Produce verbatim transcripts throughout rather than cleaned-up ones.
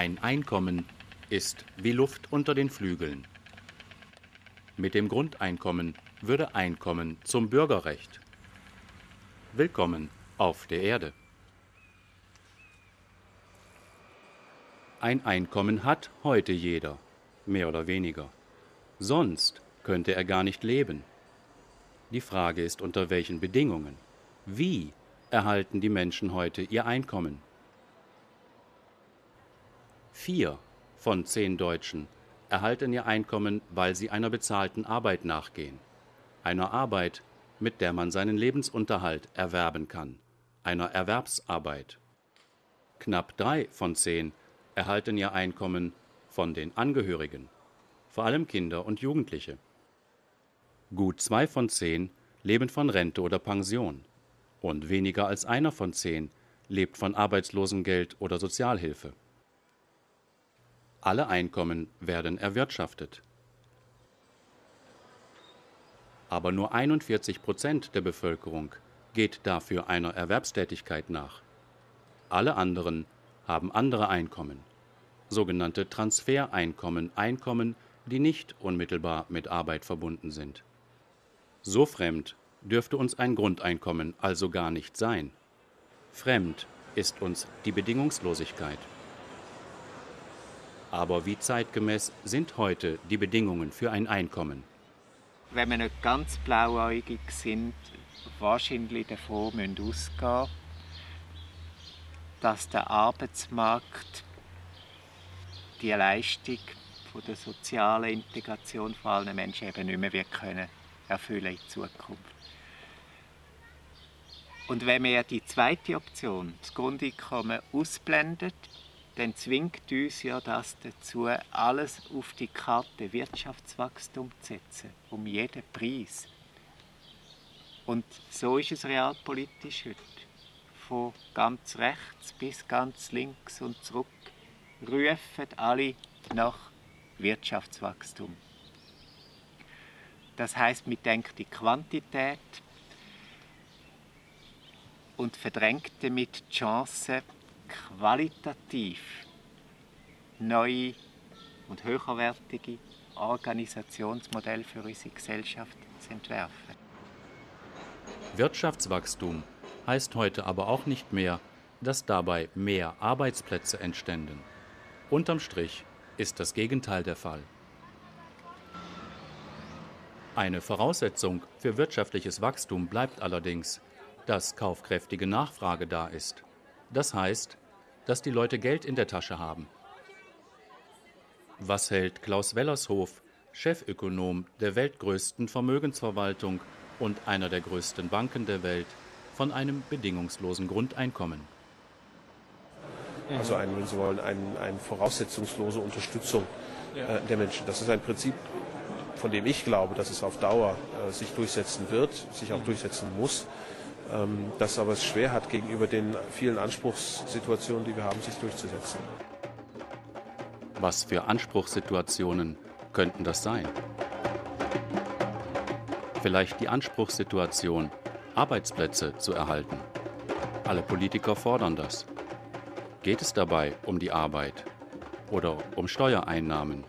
Ein Einkommen ist wie Luft unter den Flügeln. Mit dem Grundeinkommen würde Einkommen zum Bürgerrecht. Willkommen auf der Erde. Ein Einkommen hat heute jeder, mehr oder weniger. Sonst könnte er gar nicht leben. Die Frage ist, unter welchen Bedingungen? Wie erhalten die Menschen heute ihr Einkommen? Vier von zehn Deutschen erhalten ihr Einkommen, weil sie einer bezahlten Arbeit nachgehen. Einer Arbeit, mit der man seinen Lebensunterhalt erwerben kann. Einer Erwerbsarbeit. Knapp drei von zehn erhalten ihr Einkommen von den Angehörigen, vor allem Kinder und Jugendliche. Gut zwei von zehn leben von Rente oder Pension. Und weniger als einer von zehn lebt von Arbeitslosengeld oder Sozialhilfe. Alle Einkommen werden erwirtschaftet. Aber nur einundvierzig Prozent der Bevölkerung geht dafür einer Erwerbstätigkeit nach. Alle anderen haben andere Einkommen, sogenannte Transfereinkommen, Einkommen, die nicht unmittelbar mit Arbeit verbunden sind. So fremd dürfte uns ein Grundeinkommen also gar nicht sein. Fremd ist uns die Bedingungslosigkeit. Aber wie zeitgemäß sind heute die Bedingungen für ein Einkommen? Wenn wir nicht ganz blauäugig sind, wahrscheinlich davon müssen ausgehen, dass der Arbeitsmarkt die Leistung von der sozialen Integration von allen Menschen eben nicht mehr wird können erfüllen in Zukunft. Und wenn wir die zweite Option, das Grundeinkommen, ausblendet, dann zwingt uns ja das dazu, alles auf die Karte Wirtschaftswachstum zu setzen, um jeden Preis. Und so ist es realpolitisch heute. Von ganz rechts bis ganz links und zurück rufen alle nach Wirtschaftswachstum. Das heisst, man denkt die Quantität und verdrängt damit die Chancen, qualitativ neue und höherwertige Organisationsmodelle für unsere Gesellschaft zu entwerfen. Wirtschaftswachstum heißt heute aber auch nicht mehr, dass dabei mehr Arbeitsplätze entständen. Unterm Strich ist das Gegenteil der Fall. Eine Voraussetzung für wirtschaftliches Wachstum bleibt allerdings, dass kaufkräftige Nachfrage da ist. Das heißt, dass die Leute Geld in der Tasche haben. Was hält Klaus Wellershoff, Chefökonom der weltgrößten Vermögensverwaltung und einer der größten Banken der Welt, von einem bedingungslosen Grundeinkommen? Also ein, wenn Sie wollen, ein, eine voraussetzungslose Unterstützung äh, der Menschen. Das ist ein Prinzip, von dem ich glaube, dass es auf Dauer äh, sich durchsetzen wird, sich auch durchsetzen muss. Das aber es schwer hat, gegenüber den vielen Anspruchssituationen, die wir haben, sich durchzusetzen. Was für Anspruchssituationen könnten das sein? Vielleicht die Anspruchssituation, Arbeitsplätze zu erhalten. Alle Politiker fordern das. Geht es dabei um die Arbeit oder um Steuereinnahmen?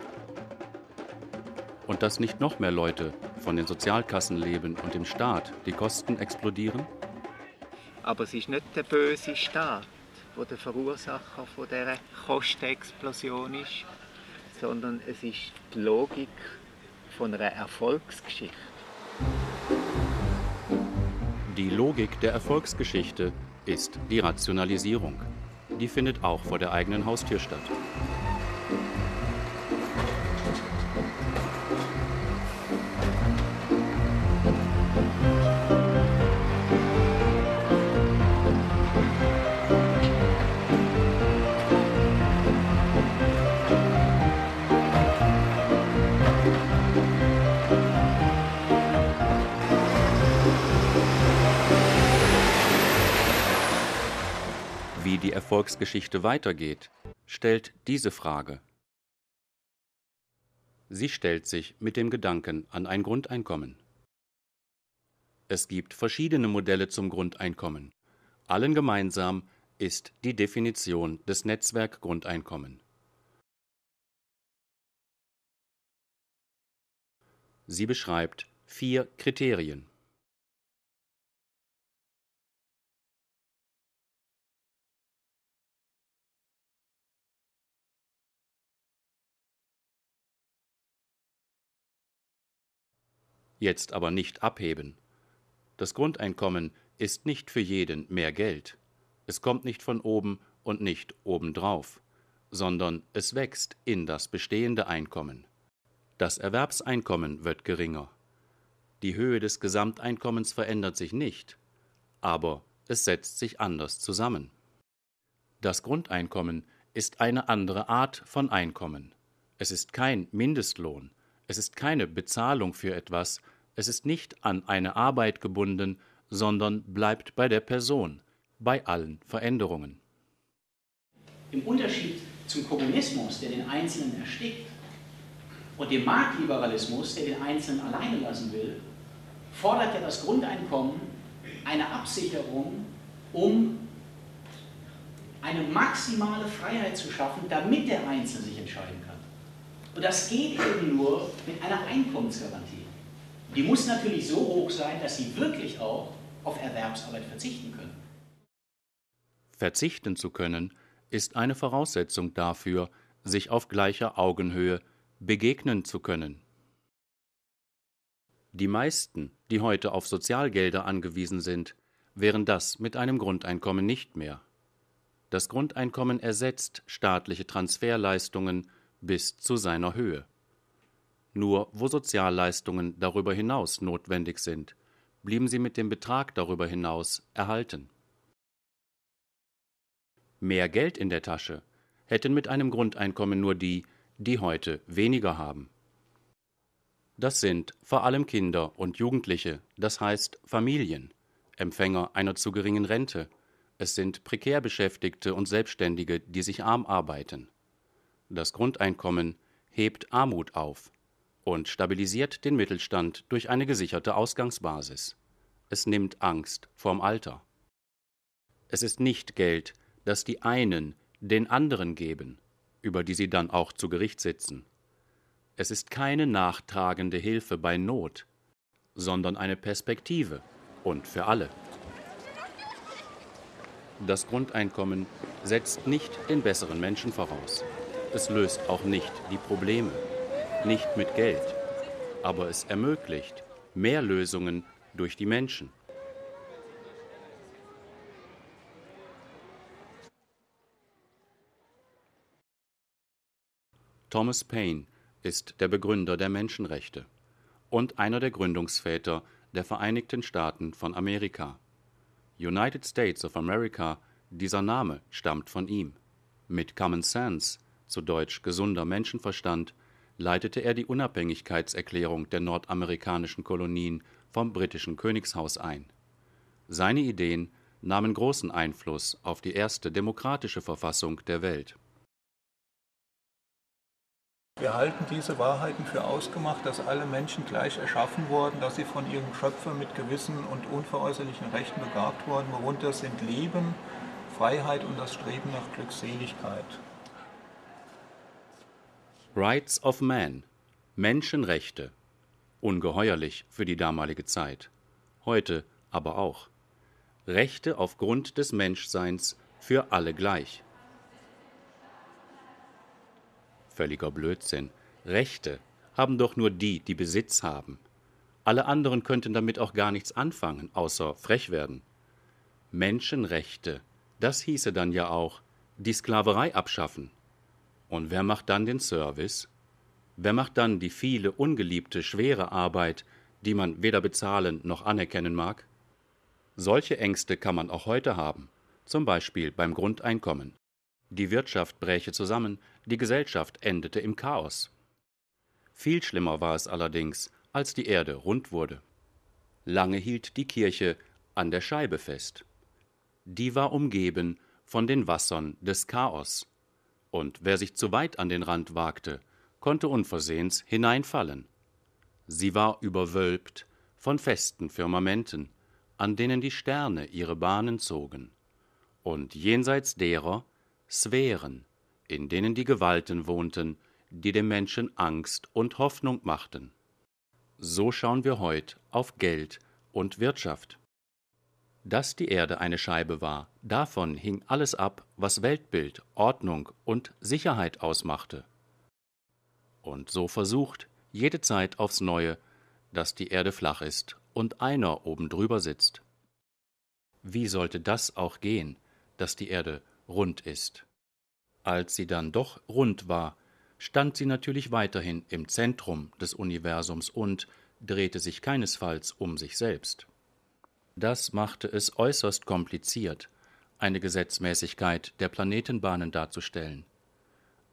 Und dass nicht noch mehr Leute von den Sozialkassen leben und im Staat die Kosten explodieren? Aber es ist nicht der böse Staat, der der Verursacher dieser Kostenexplosion ist, sondern es ist die Logik von einer Erfolgsgeschichte. Die Logik der Erfolgsgeschichte ist die Rationalisierung. Die findet auch vor der eigenen Haustür statt. Wie die Erfolgsgeschichte weitergeht, stellt diese Frage. Sie stellt sich mit dem Gedanken an ein Grundeinkommen. Es gibt verschiedene Modelle zum Grundeinkommen. Allen gemeinsam ist die Definition des Netzwerk-Grundeinkommen. Sie beschreibt vier Kriterien. Jetzt aber nicht abheben. Das Grundeinkommen ist nicht für jeden mehr Geld. Es kommt nicht von oben und nicht obendrauf, sondern es wächst in das bestehende Einkommen. Das Erwerbseinkommen wird geringer. Die Höhe des Gesamteinkommens verändert sich nicht, aber es setzt sich anders zusammen. Das Grundeinkommen ist eine andere Art von Einkommen. Es ist kein Mindestlohn. Es ist keine Bezahlung für etwas, es ist nicht an eine Arbeit gebunden, sondern bleibt bei der Person, bei allen Veränderungen. Im Unterschied zum Kommunismus, der den Einzelnen erstickt, und dem Marktliberalismus, der den Einzelnen alleine lassen will, fordert ja das Grundeinkommen eine Absicherung, um eine maximale Freiheit zu schaffen, damit der Einzelne sich entscheiden kann. Und das geht eben nur mit einer Einkommensgarantie. Die muss natürlich so hoch sein, dass sie wirklich auch auf Erwerbsarbeit verzichten können. Verzichten zu können ist eine Voraussetzung dafür, sich auf gleicher Augenhöhe begegnen zu können. Die meisten, die heute auf Sozialgelder angewiesen sind, wären das mit einem Grundeinkommen nicht mehr. Das Grundeinkommen ersetzt staatliche Transferleistungen bis zu seiner Höhe. Nur wo Sozialleistungen darüber hinaus notwendig sind, blieben sie mit dem Betrag darüber hinaus erhalten. Mehr Geld in der Tasche hätten mit einem Grundeinkommen nur die, die heute weniger haben. Das sind vor allem Kinder und Jugendliche, das heißt Familien, Empfänger einer zu geringen Rente. Es sind prekär Beschäftigte und Selbstständige, die sich arm arbeiten. Das Grundeinkommen hebt Armut auf und stabilisiert den Mittelstand durch eine gesicherte Ausgangsbasis. Es nimmt Angst vorm Alter. Es ist nicht Geld, das die einen den anderen geben, über die sie dann auch zu Gericht sitzen. Es ist keine nachtragende Hilfe bei Not, sondern eine Perspektive und für alle. Das Grundeinkommen setzt nicht den besseren Menschen voraus. Es löst auch nicht die Probleme, nicht mit Geld, aber es ermöglicht mehr Lösungen durch die Menschen. Thomas Paine ist der Begründer der Menschenrechte und einer der Gründungsväter der Vereinigten Staaten von Amerika. United States of America, dieser Name stammt von ihm. Mit Common Sense, zu Deutsch gesunder Menschenverstand, leitete er die Unabhängigkeitserklärung der nordamerikanischen Kolonien vom britischen Königshaus ein. Seine Ideen nahmen großen Einfluss auf die erste demokratische Verfassung der Welt. Wir halten diese Wahrheiten für ausgemacht, dass alle Menschen gleich erschaffen wurden, dass sie von ihrem Schöpfer mit Gewissen und unveräußerlichen Rechten begabt wurden, worunter sind Leben, Freiheit und das Streben nach Glückseligkeit. Rights of Man, Menschenrechte, ungeheuerlich für die damalige Zeit, heute aber auch. Rechte aufgrund des Menschseins für alle gleich. Völliger Blödsinn. Rechte haben doch nur die, die Besitz haben. Alle anderen könnten damit auch gar nichts anfangen, außer frech werden. Menschenrechte, das hieße dann ja auch, die Sklaverei abschaffen. Und wer macht dann den Service? Wer macht dann die viele ungeliebte, schwere Arbeit, die man weder bezahlen noch anerkennen mag? Solche Ängste kann man auch heute haben, zum Beispiel beim Grundeinkommen. Die Wirtschaft bräche zusammen, die Gesellschaft endete im Chaos. Viel schlimmer war es allerdings, als die Erde rund wurde. Lange hielt die Kirche an der Scheibe fest. Die war umgeben von den Wassern des Chaos. Und wer sich zu weit an den Rand wagte, konnte unversehens hineinfallen. Sie war überwölbt von festen Firmamenten, an denen die Sterne ihre Bahnen zogen, und jenseits derer Sphären, in denen die Gewalten wohnten, die dem Menschen Angst und Hoffnung machten. So schauen wir heute auf Geld und Wirtschaft. Dass die Erde eine Scheibe war, davon hing alles ab, was Weltbild, Ordnung und Sicherheit ausmachte. Und so versucht, jede Zeit aufs Neue, dass die Erde flach ist und einer oben drüber sitzt. Wie sollte das auch gehen, dass die Erde rund ist? Als sie dann doch rund war, stand sie natürlich weiterhin im Zentrum des Universums und drehte sich keinesfalls um sich selbst. Das machte es äußerst kompliziert, eine Gesetzmäßigkeit der Planetenbahnen darzustellen.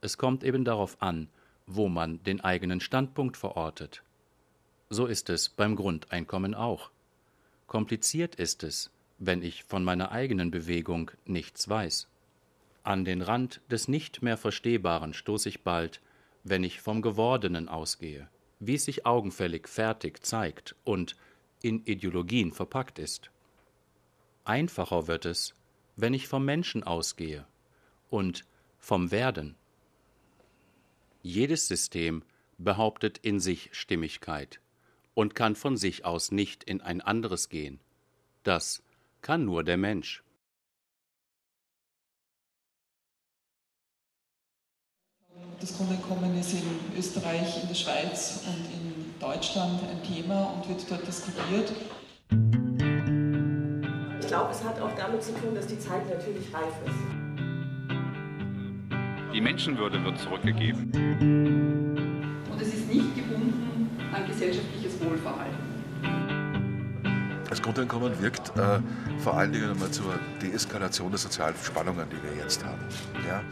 Es kommt eben darauf an, wo man den eigenen Standpunkt verortet. So ist es beim Grundeinkommen auch. Kompliziert ist es, wenn ich von meiner eigenen Bewegung nichts weiß. An den Rand des nicht mehr Verstehbaren stoße ich bald, wenn ich vom Gewordenen ausgehe, wie es sich augenfällig fertig zeigt und in Ideologien verpackt ist. Einfacher wird es, wenn ich vom Menschen ausgehe und vom Werden. Jedes System behauptet in sich Stimmigkeit und kann von sich aus nicht in ein anderes gehen. Das kann nur der Mensch. Das Grundeinkommen ist in Österreich, in der Schweiz und in Deutschland ein Thema und wird dort diskutiert. Ich glaube, es hat auch damit zu tun, dass die Zeit natürlich reif ist. Die Menschenwürde wird zurückgegeben. Und es ist nicht gebunden an gesellschaftliches Wohlverhalten. Das Grundeinkommen wirkt äh, vor allen Dingen einmal zur Deeskalation der sozialen Spannungen, die wir jetzt haben. Ja?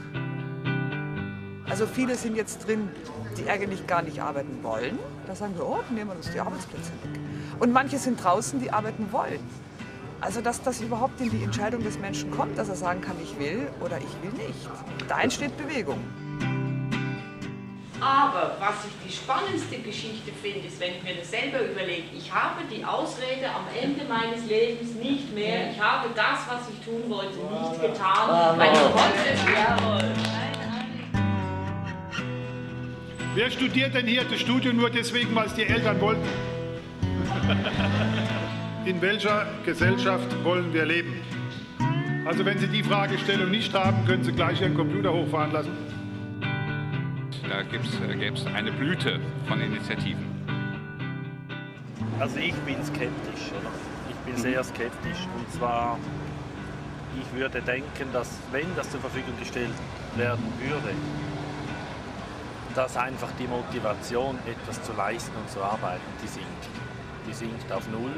Also viele sind jetzt drin, die eigentlich gar nicht arbeiten wollen. Da sagen wir, oh, nehmen wir uns die Arbeitsplätze weg. Und manche sind draußen, die arbeiten wollen. Also dass das überhaupt in die Entscheidung des Menschen kommt, dass er sagen kann, ich will oder ich will nicht. Da entsteht Bewegung. Aber was ich die spannendste Geschichte finde, ist, wenn ich mir das selber überlege, ich habe die Ausrede am Ende meines Lebens nicht mehr, ich habe das, was ich tun wollte, nicht getan, weil ich wollte es ja wollen. Wer studiert denn hier das Studium nur deswegen, weil es die Eltern wollten? In welcher Gesellschaft wollen wir leben? Also wenn Sie die Fragestellung nicht haben, können Sie gleich Ihren Computer hochfahren lassen. Da gäbe es eine Blüte von Initiativen. Also ich bin skeptisch, oder? Ich bin sehr skeptisch. Und zwar, ich würde denken, dass wenn das zur Verfügung gestellt werden würde, dass einfach die Motivation, etwas zu leisten und zu arbeiten, die sinkt. Die sinkt auf null.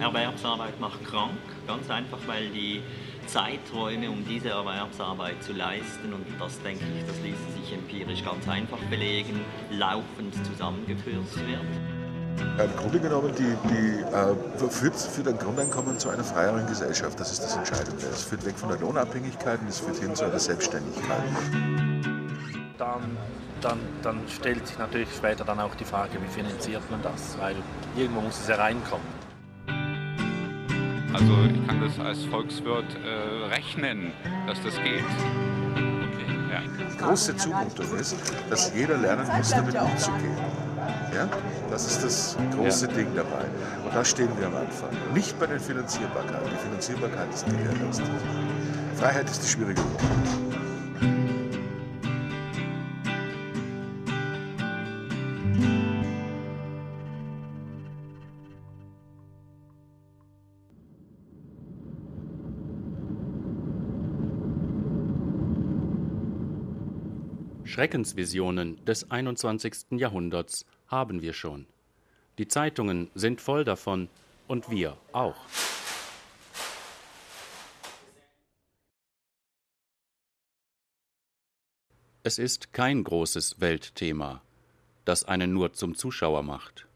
Erwerbsarbeit macht krank, ganz einfach, weil die Zeiträume, um diese Erwerbsarbeit zu leisten, und das denke ich, das ließe sich empirisch ganz einfach belegen, laufend zusammengekürzt wird. Im Grunde genommen die, die, äh, führt, führt ein Grundeinkommen zu einer freieren Gesellschaft, das ist das Entscheidende. Es führt weg von der Lohnabhängigkeit und es führt hin zu einer Selbstständigkeit. Dann, dann, dann stellt sich natürlich später dann auch die Frage, wie finanziert man das, weil irgendwo muss es ja reinkommen. Also ich kann das als Volkswirt äh, rechnen, dass das geht. Okay. Ja. Die große Zumutung ist, dass jeder lernen muss, damit umzugehen. Ja? Das ist das große ja. Ding dabei. Und da stehen wir am Anfang. Nicht bei der Finanzierbarkeit. Die Finanzierbarkeit ist die Erste. Freiheit ist die schwierige Frage. Schreckensvisionen des einundzwanzigsten Jahrhunderts haben wir schon. Die Zeitungen sind voll davon und wir auch. Es ist kein großes Weltthema, das einen nur zum Zuschauer macht,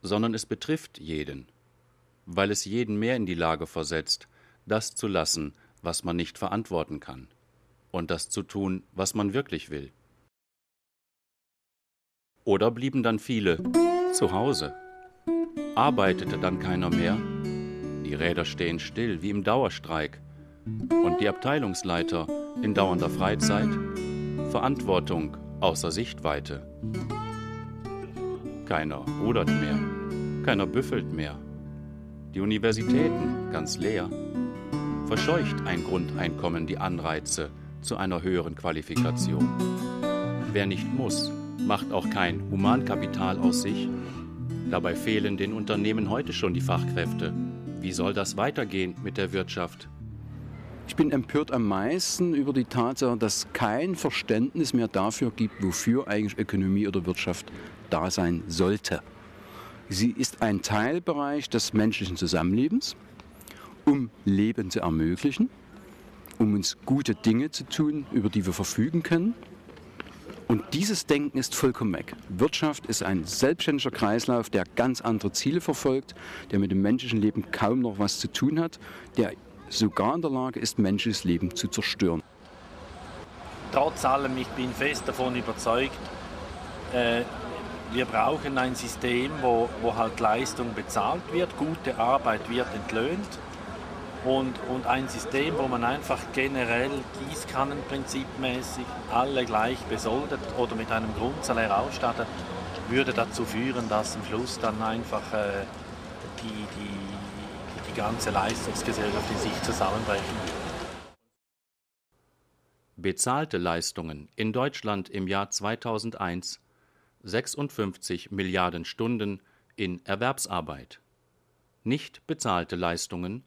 sondern es betrifft jeden, weil es jeden mehr in die Lage versetzt, das zu lassen, was man nicht verantworten kann, und das zu tun, was man wirklich will. Oder blieben dann viele zu Hause? Arbeitete dann keiner mehr? Die Räder stehen still, wie im Dauerstreik. Und die Abteilungsleiter in dauernder Freizeit? Verantwortung außer Sichtweite. Keiner rudert mehr, keiner büffelt mehr. Die Universitäten ganz leer. Verscheucht ein Grundeinkommen die Anreize zu einer höheren Qualifikation. Wer nicht muss, macht auch kein Humankapital aus sich. Dabei fehlen den Unternehmen heute schon die Fachkräfte. Wie soll das weitergehen mit der Wirtschaft? Ich bin empört am meisten über die Tatsache, dass kein Verständnis mehr dafür gibt, wofür eigentlich Ökonomie oder Wirtschaft da sein sollte. Sie ist ein Teilbereich des menschlichen Zusammenlebens, um Leben zu ermöglichen, um uns gute Dinge zu tun, über die wir verfügen können. Und dieses Denken ist vollkommen weg. Wirtschaft ist ein selbstständiger Kreislauf, der ganz andere Ziele verfolgt, der mit dem menschlichen Leben kaum noch was zu tun hat, der sogar in der Lage ist, menschliches Leben zu zerstören. Trotz allem, ich bin fest davon überzeugt, äh, wir brauchen ein System, wo, wo halt Leistung bezahlt wird, gute Arbeit wird entlöhnt und, und ein System, wo man einfach generell Gießkannenprinzipmäßig alle gleich besoldet oder mit einem Grundsalär ausstattet, würde dazu führen, dass am Schluss dann einfach äh, die, die die ganze Leistungsgesellschaft in sich zusammenbrechen. Bezahlte Leistungen in Deutschland im Jahr zweitausendeins: sechsundfünfzig Milliarden Stunden in Erwerbsarbeit. Nicht bezahlte Leistungen: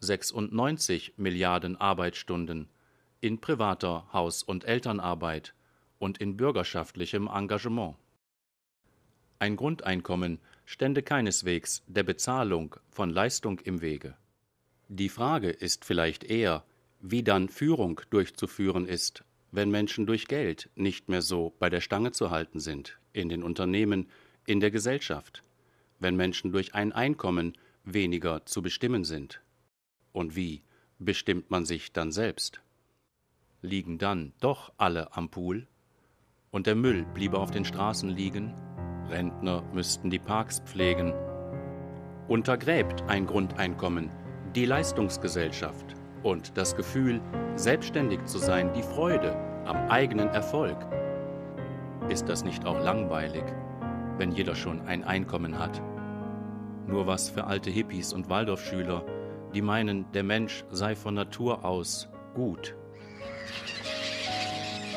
sechsundneunzig Milliarden Arbeitsstunden in privater Haus- und Elternarbeit und in bürgerschaftlichem Engagement. Ein Grundeinkommen stände keineswegs der Bezahlung von Leistung im Wege. Die Frage ist vielleicht eher, wie dann Führung durchzuführen ist, wenn Menschen durch Geld nicht mehr so bei der Stange zu halten sind, in den Unternehmen, in der Gesellschaft, wenn Menschen durch ein Einkommen weniger zu bestimmen sind. Und wie bestimmt man sich dann selbst? Liegen dann doch alle am Pool? Und der Müll bliebe auf den Straßen liegen? Rentner müssten die Parks pflegen. Untergräbt ein Grundeinkommen die Leistungsgesellschaft und das Gefühl, selbstständig zu sein, die Freude am eigenen Erfolg? Ist das nicht auch langweilig, wenn jeder schon ein Einkommen hat? Nur was für alte Hippies und Waldorfschüler, die meinen, der Mensch sei von Natur aus gut.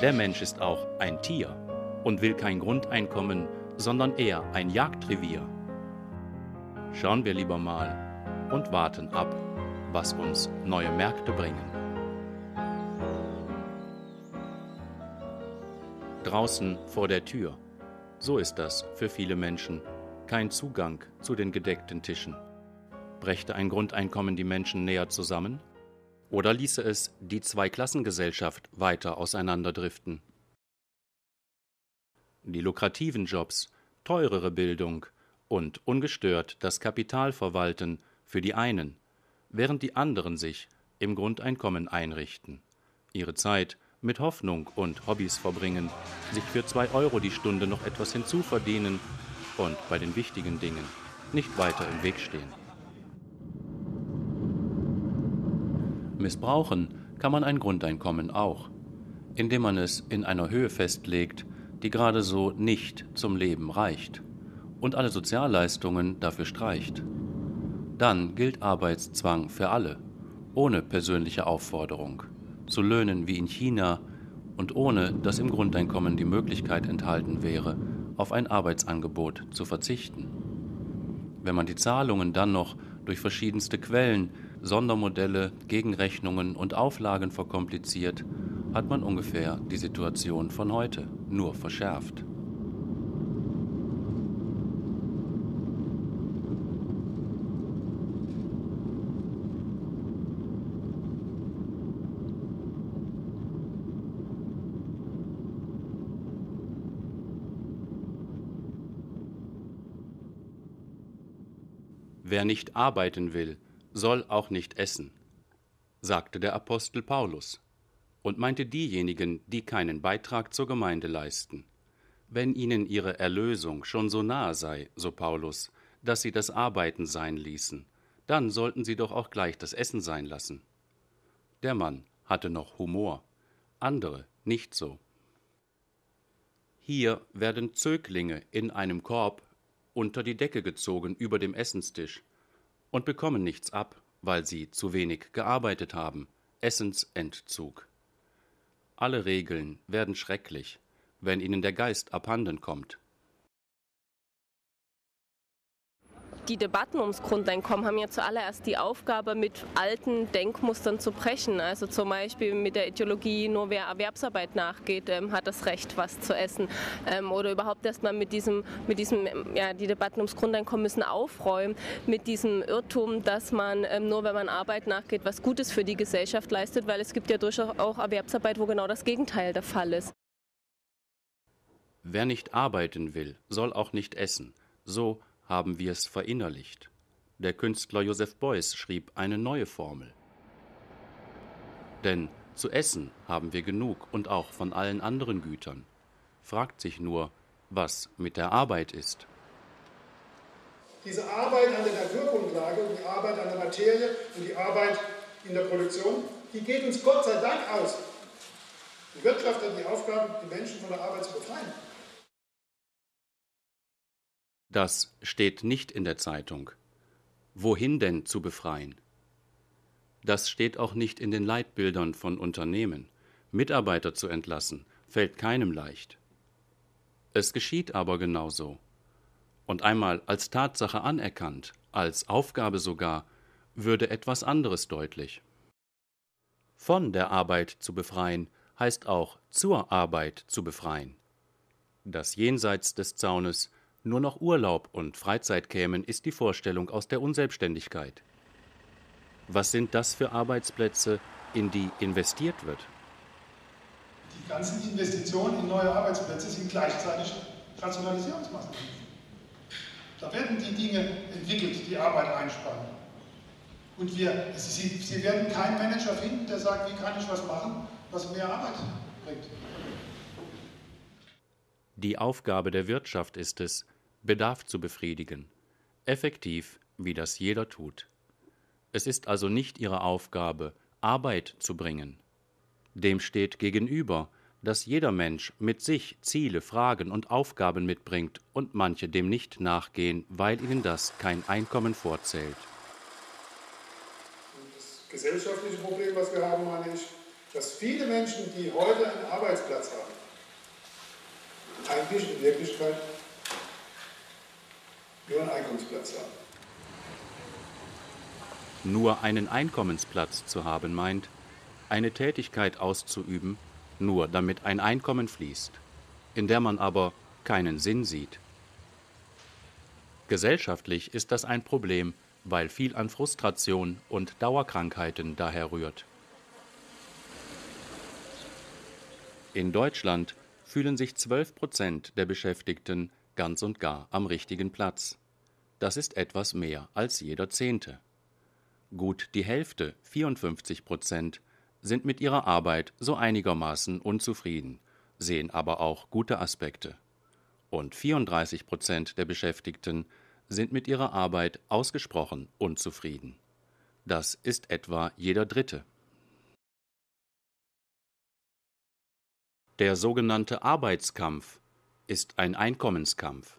Der Mensch ist auch ein Tier und will kein Grundeinkommen, sondern eher ein Jagdrevier. Schauen wir lieber mal und warten ab, was uns neue Märkte bringen. Draußen vor der Tür, so ist das für viele Menschen, kein Zugang zu den gedeckten Tischen. Brächte ein Grundeinkommen die Menschen näher zusammen? Oder ließe es die Zweiklassengesellschaft weiter auseinanderdriften? Die lukrativen Jobs, teurere Bildung und ungestört das Kapital verwalten für die einen, während die anderen sich im Grundeinkommen einrichten, ihre Zeit mit Hoffnung und Hobbys verbringen, sich für zwei Euro die Stunde noch etwas hinzuverdienen und bei den wichtigen Dingen nicht weiter im Weg stehen. Missbrauchen kann man ein Grundeinkommen auch, indem man es in einer Höhe festlegt, die gerade so nicht zum Leben reicht und alle Sozialleistungen dafür streicht. Dann gilt Arbeitszwang für alle, ohne persönliche Aufforderung, zu Löhnen wie in China und ohne, dass im Grundeinkommen die Möglichkeit enthalten wäre, auf ein Arbeitsangebot zu verzichten. Wenn man die Zahlungen dann noch durch verschiedenste Quellen, Sondermodelle, Gegenrechnungen und Auflagen verkompliziert, hat man ungefähr die Situation von heute nur verschärft. Wer nicht arbeiten will, soll auch nicht essen, sagte der Apostel Paulus. Und meinte diejenigen, die keinen Beitrag zur Gemeinde leisten. Wenn ihnen ihre Erlösung schon so nahe sei, so Paulus, dass sie das Arbeiten sein ließen, dann sollten sie doch auch gleich das Essen sein lassen. Der Mann hatte noch Humor, andere nicht so. Hier werden Zöglinge in einem Korb unter die Decke gezogen über dem Essenstisch und bekommen nichts ab, weil sie zu wenig gearbeitet haben. Essensentzug. Alle Regeln werden schrecklich, wenn ihnen der Geist abhanden kommt. Die Debatten ums Grundeinkommen haben ja zuallererst die Aufgabe, mit alten Denkmustern zu brechen. Also zum Beispiel mit der Ideologie, nur wer Erwerbsarbeit nachgeht, ähm, hat das Recht, was zu essen. Ähm, oder überhaupt erstmal mit diesem, mit diesem, ja, die Debatten ums Grundeinkommen müssen aufräumen, mit diesem Irrtum, dass man ähm, nur, wenn man Arbeit nachgeht, was Gutes für die Gesellschaft leistet, weil es gibt ja durchaus auch Erwerbsarbeit, wo genau das Gegenteil der Fall ist. Wer nicht arbeiten will, soll auch nicht essen. So haben wir es verinnerlicht. Der Künstler Josef Beuys schrieb eine neue Formel. Denn zu essen haben wir genug und auch von allen anderen Gütern. Fragt sich nur, was mit der Arbeit ist. Diese Arbeit an der Naturgrundlage und die Arbeit an der Materie und die Arbeit in der Produktion, die geht uns Gott sei Dank aus. Die Wirtschaft hat die Aufgabe, die Menschen von der Arbeit zu befreien. Das steht nicht in der Zeitung. Wohin denn zu befreien? Das steht auch nicht in den Leitbildern von Unternehmen. Mitarbeiter zu entlassen, fällt keinem leicht. Es geschieht aber genauso. Und einmal als Tatsache anerkannt, als Aufgabe sogar, würde etwas anderes deutlich. Von der Arbeit zu befreien heißt auch, zur Arbeit zu befreien. Das Jenseits des Zaunes, nur noch Urlaub und Freizeit kämen, ist die Vorstellung aus der Unselbstständigkeit. Was sind das für Arbeitsplätze, in die investiert wird? Die ganzen Investitionen in neue Arbeitsplätze sind gleichzeitig Rationalisierungsmaßnahmen. Da werden die Dinge entwickelt, die Arbeit einsparen. Und wir, Sie, Sie werden keinen Manager finden, der sagt, wie kann ich was machen, was mehr Arbeit bringt. Die Aufgabe der Wirtschaft ist es, Bedarf zu befriedigen, effektiv, wie das jeder tut. Es ist also nicht ihre Aufgabe, Arbeit zu bringen. Dem steht gegenüber, dass jeder Mensch mit sich Ziele, Fragen und Aufgaben mitbringt und manche dem nicht nachgehen, weil ihnen das kein Einkommen vorzählt. Das gesellschaftliche Problem, was wir haben, meine ich, dass viele Menschen, die heute einen Arbeitsplatz haben, eigentlich in Wirklichkeit nur einen Einkommensplatz haben. Nur einen Einkommensplatz zu haben meint, eine Tätigkeit auszuüben, nur damit ein Einkommen fließt, in der man aber keinen Sinn sieht. Gesellschaftlich ist das ein Problem, weil viel an Frustration und Dauerkrankheiten daher rührt. In Deutschland fühlen sich zwölf Prozent der Beschäftigten ganz und gar am richtigen Platz. Das ist etwas mehr als jeder Zehnte. Gut die Hälfte, vierundfünfzig Prozent, sind mit ihrer Arbeit so einigermaßen unzufrieden, sehen aber auch gute Aspekte. Und vierunddreißig Prozent der Beschäftigten sind mit ihrer Arbeit ausgesprochen unzufrieden. Das ist etwa jeder Dritte. Der sogenannte Arbeitskampf ist ein Einkommenskampf.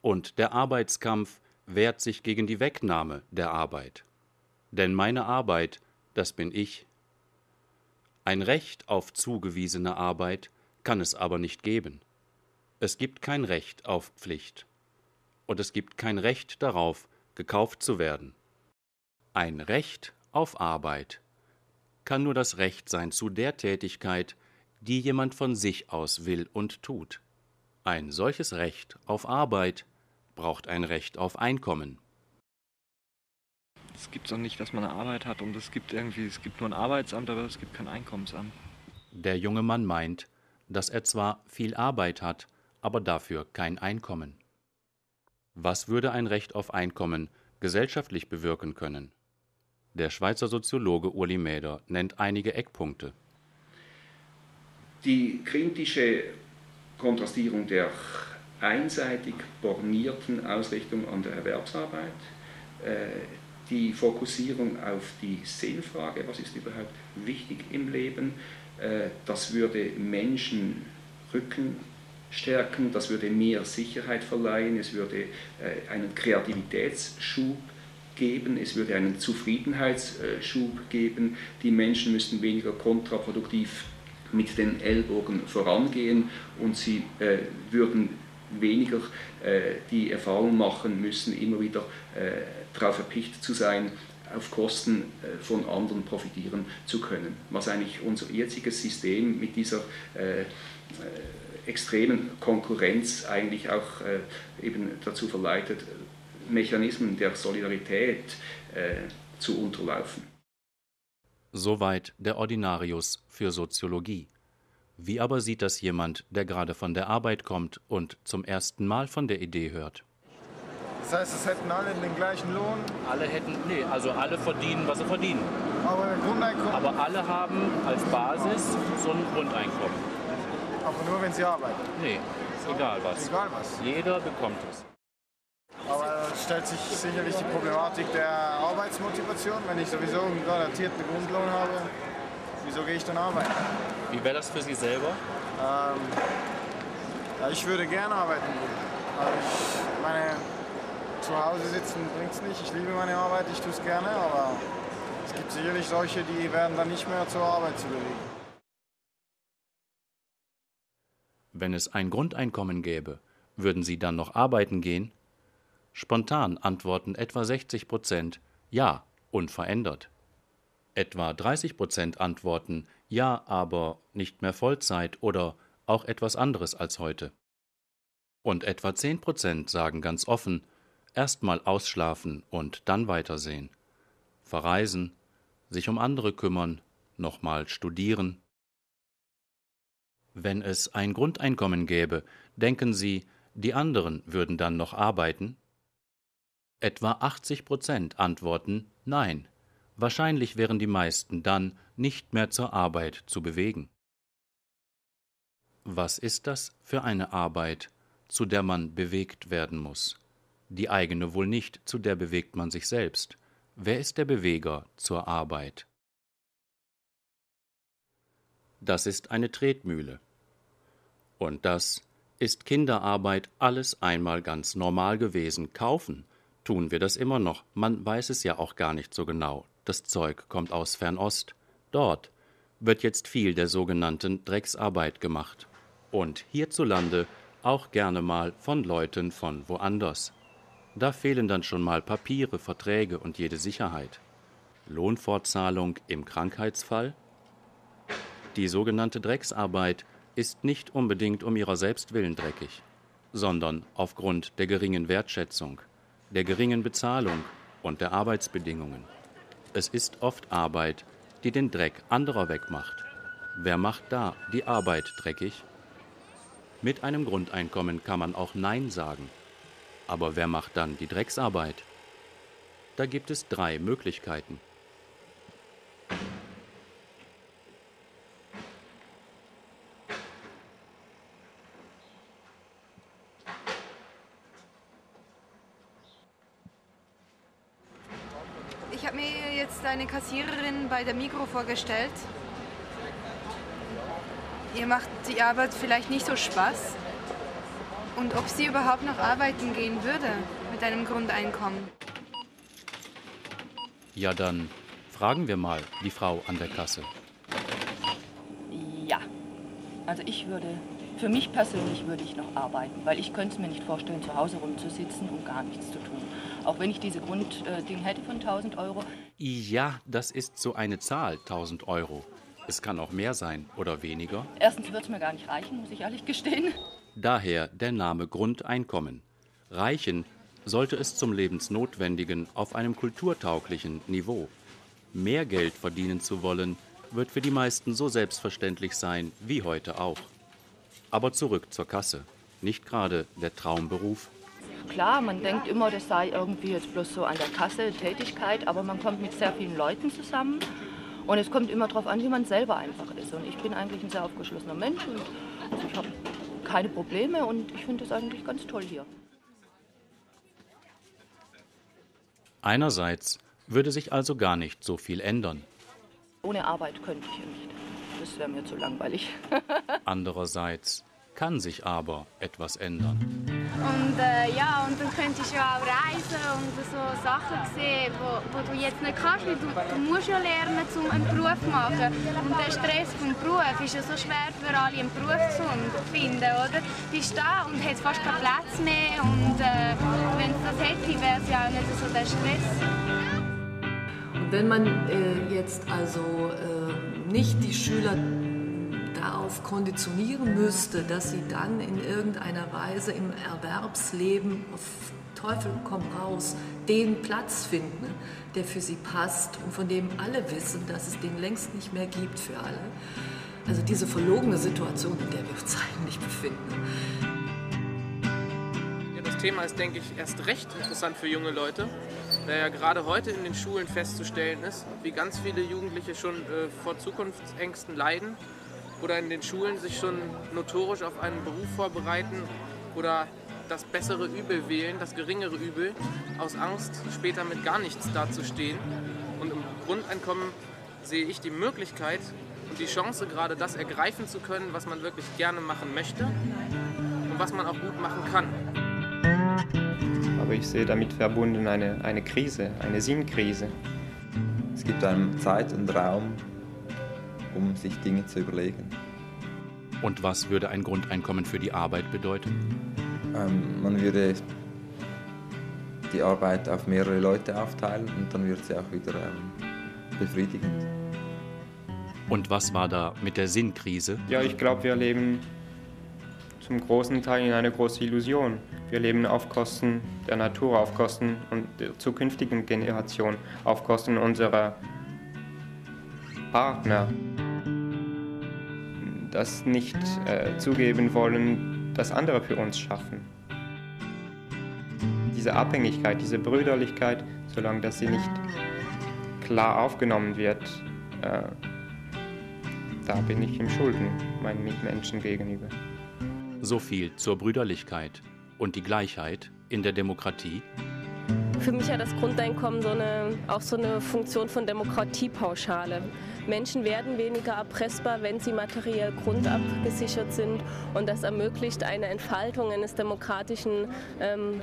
Und der Arbeitskampf wehrt sich gegen die Wegnahme der Arbeit. Denn meine Arbeit, das bin ich. Ein Recht auf zugewiesene Arbeit kann es aber nicht geben. Es gibt kein Recht auf Pflicht. Und es gibt kein Recht darauf, gekauft zu werden. Ein Recht auf Arbeit kann nur das Recht sein zu der Tätigkeit, die jemand von sich aus will und tut. Ein solches Recht auf Arbeit braucht ein Recht auf Einkommen. Es gibt doch nicht, dass man eine Arbeit hat und es gibt irgendwie, es gibt nur ein Arbeitsamt, aber es gibt kein Einkommensamt. Der junge Mann meint, dass er zwar viel Arbeit hat, aber dafür kein Einkommen. Was würde ein Recht auf Einkommen gesellschaftlich bewirken können? Der Schweizer Soziologe Uli Mäder nennt einige Eckpunkte. Die kritische Kontrastierung der einseitig bornierten Ausrichtung an der Erwerbsarbeit, die Fokussierung auf die Sinnfrage, was ist überhaupt wichtig im Leben, das würde Menschen rücken stärken, das würde mehr Sicherheit verleihen, es würde einen Kreativitätsschub geben, es würde einen Zufriedenheitsschub geben, die Menschen müssten weniger kontraproduktiv mit den Ellbogen vorangehen und sie äh, würden weniger äh, die Erfahrung machen müssen, immer wieder äh, darauf verpicht zu sein, auf Kosten äh, von anderen profitieren zu können. Was eigentlich unser jetziges System mit dieser äh, äh, extremen Konkurrenz eigentlich auch äh, eben dazu verleitet, Mechanismen der Solidarität äh, zu unterlaufen. Soweit der Ordinarius für Soziologie. Wie aber sieht das jemand, der gerade von der Arbeit kommt und zum ersten Mal von der Idee hört? Das heißt, es hätten alle den gleichen Lohn? Alle hätten, nee, also alle verdienen, was sie verdienen. Aber ein Grundeinkommen? Aber alle haben als Basis so ein Grundeinkommen. Aber nur, wenn sie arbeiten? Nee, egal was. Egal was? Jeder bekommt es. Aber es stellt sich sicherlich die Problematik der Arbeitsmotivation. Wenn ich sowieso einen garantierten Grundlohn habe, wieso gehe ich dann arbeiten? Wie wäre das für Sie selber? Ähm, ja, ich würde gerne arbeiten. Aber ich meine, zu Hause sitzen bringt es nicht. Ich liebe meine Arbeit, ich tue es gerne. Aber es gibt sicherlich solche, die werden dann nicht mehr zur Arbeit zu bewegen. Wenn es ein Grundeinkommen gäbe, würden Sie dann noch arbeiten gehen? Spontan antworten etwa sechzig Prozent ja, unverändert. Etwa dreißig Prozent antworten ja, aber nicht mehr Vollzeit oder auch etwas anderes als heute. Und etwa zehn Prozent sagen ganz offen, erstmal ausschlafen und dann weitersehen. Verreisen, sich um andere kümmern, nochmal studieren. Wenn es ein Grundeinkommen gäbe, denken Sie, die anderen würden dann noch arbeiten? Etwa achtzig Prozent antworten nein. Wahrscheinlich wären die meisten dann nicht mehr zur Arbeit zu bewegen. Was ist das für eine Arbeit, zu der man bewegt werden muss? Die eigene wohl nicht, zu der bewegt man sich selbst. Wer ist der Beweger zur Arbeit? Das ist eine Tretmühle. Und das ist Kinderarbeit alles einmal ganz normal gewesen. Kaufen tun wir das immer noch, man weiß es ja auch gar nicht so genau. Das Zeug kommt aus Fernost. Dort wird jetzt viel der sogenannten Drecksarbeit gemacht. Und hierzulande auch gerne mal von Leuten von woanders. Da fehlen dann schon mal Papiere, Verträge und jede Sicherheit. Lohnfortzahlung im Krankheitsfall? Die sogenannte Drecksarbeit ist nicht unbedingt um ihrer selbst willen dreckig, sondern aufgrund der geringen Wertschätzung, der geringen Bezahlung und der Arbeitsbedingungen. Es ist oft Arbeit, die den Dreck anderer wegmacht. Wer macht da die Arbeit dreckig? Mit einem Grundeinkommen kann man auch Nein sagen. Aber wer macht dann die Drecksarbeit? Da gibt es drei Möglichkeiten. Eine Kassiererin bei der Migro vorgestellt. Ihr macht die Arbeit vielleicht nicht so Spaß. Und ob sie überhaupt noch arbeiten gehen würde mit einem Grundeinkommen. Ja, dann fragen wir mal die Frau an der Kasse. Ja, also ich würde, für mich persönlich würde ich noch arbeiten, weil ich könnte es mir nicht vorstellen, zu Hause rumzusitzen und gar nichts zu tun. Auch wenn ich diese Grundding hätte von tausend Euro. Ja, das ist so eine Zahl, tausend Euro. Es kann auch mehr sein oder weniger. Erstens wird es mir gar nicht reichen, muss ich ehrlich gestehen. Daher der Name Grundeinkommen. Reichen sollte es zum Lebensnotwendigen auf einem kulturtauglichen Niveau. Mehr Geld verdienen zu wollen, wird für die meisten so selbstverständlich sein wie heute auch. Aber zurück zur Kasse. Nicht gerade der Traumberuf. Klar, man denkt immer, das sei irgendwie jetzt bloß so an der Kasse Tätigkeit, aber man kommt mit sehr vielen Leuten zusammen und es kommt immer darauf an, wie man selber einfach ist. Und ich bin eigentlich ein sehr aufgeschlossener Mensch und also ich habe keine Probleme und ich finde es eigentlich ganz toll hier. Einerseits würde sich also gar nicht so viel ändern. Ohne Arbeit könnte ich nicht. Das wäre mir zu langweilig. Andererseits kann sich aber etwas ändern. Und äh, ja, und dann könntest du ja auch reisen und so Sachen sehen, wo, wo du jetzt nicht kannst, weil du, du musst ja lernen, um einen Beruf zu machen. Und der Stress vom Beruf ist ja so schwer für alle, einen Beruf zu finden, oder? Du bist da und hast fast keinen Platz mehr und äh, wenn es das hätte, wäre es ja auch nicht so der Stress. Wenn man äh, jetzt also äh, nicht die Schüler darauf konditionieren müsste, dass sie dann in irgendeiner Weise im Erwerbsleben auf Teufel komm raus den Platz finden, der für sie passt und von dem alle wissen, dass es den längst nicht mehr gibt für alle. Also diese verlogene Situation, in der wir uns eigentlich befinden. Ja, das Thema ist, denke ich, erst recht interessant für junge Leute. Da ja gerade heute in den Schulen festzustellen ist, wie ganz viele Jugendliche schon äh, vor Zukunftsängsten leiden oder in den Schulen sich schon notorisch auf einen Beruf vorbereiten oder das bessere Übel wählen, das geringere Übel, aus Angst später mit gar nichts dazustehen. Und im Grundeinkommen sehe ich die Möglichkeit und die Chance, gerade das ergreifen zu können, was man wirklich gerne machen möchte und was man auch gut machen kann. Aber ich sehe damit verbunden eine, eine Krise, eine Sinnkrise. Es gibt einem Zeit und Raum, um sich Dinge zu überlegen. Und was würde ein Grundeinkommen für die Arbeit bedeuten? Ähm, man würde die Arbeit auf mehrere Leute aufteilen und dann wird sie auch wieder ähm, befriedigend. Und was war da mit der Sinnkrise? Ja, ich glaube, wir leben zum großen Teil in einer großen Illusion. Wir leben auf Kosten der Natur, auf Kosten der zukünftigen Generation, auf Kosten unserer Partner. Das nicht äh, zugeben wollen, dass andere für uns schaffen. Diese Abhängigkeit, diese Brüderlichkeit, solange dass sie nicht klar aufgenommen wird, äh, da bin ich im Schulden meinen Mitmenschen gegenüber. So viel zur Brüderlichkeit. Und die Gleichheit in der Demokratie? Für mich hat das Grundeinkommen so eine, auch so eine Funktion von Demokratiepauschale. Menschen werden weniger erpressbar, wenn sie materiell grundabgesichert sind. Und das ermöglicht eine Entfaltung eines demokratischen, ähm,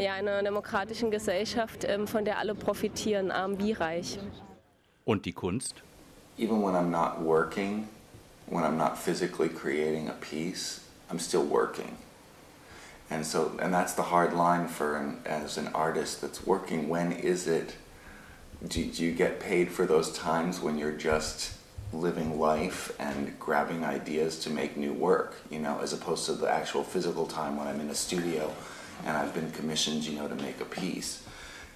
ja, einer demokratischen Gesellschaft, ähm, von der alle profitieren, arm wie reich. Und die Kunst? Even when I'm not working, when I'm not physically creating a piece, I'm still working. And so, and that's the hard line for an, as an artist that's working. When is it? Do, do you get paid for those times when you're just living life and grabbing ideas to make new work? You know, as opposed to the actual physical time when I'm in a studio and I've been commissioned, you know, to make a piece.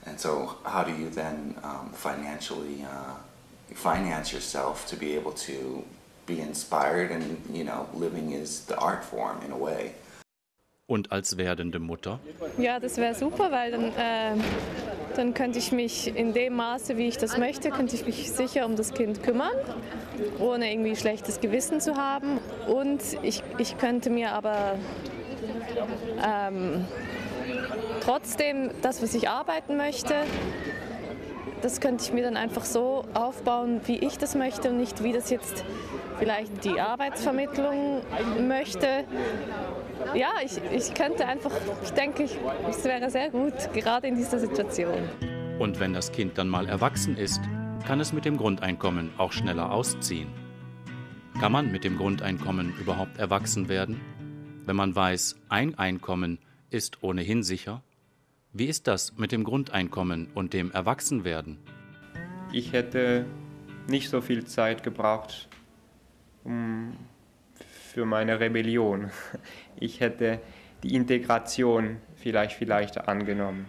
And so, how do you then um, financially uh, finance yourself to be able to be inspired? And you know, living is the art form in a way. Und als werdende Mutter? Ja, das wäre super, weil dann, äh, dann könnte ich mich in dem Maße, wie ich das möchte, könnte ich mich sicher um das Kind kümmern, ohne irgendwie schlechtes Gewissen zu haben. Und ich, ich könnte mir aber ähm, trotzdem das, was ich arbeiten möchte, das könnte ich mir dann einfach so aufbauen, wie ich das möchte und nicht, wie das jetzt vielleicht die Arbeitsvermittlung möchte. Ja, ich, ich könnte einfach, ich denke, es wäre sehr gut, gerade in dieser Situation. Und wenn das Kind dann mal erwachsen ist, kann es mit dem Grundeinkommen auch schneller ausziehen. Kann man mit dem Grundeinkommen überhaupt erwachsen werden? Wenn man weiß, ein Einkommen ist ohnehin sicher? Wie ist das mit dem Grundeinkommen und dem Erwachsenwerden? Ich hätte nicht so viel Zeit gebraucht, um für meine Rebellion. Ich hätte die Integration vielleicht vielleicht angenommen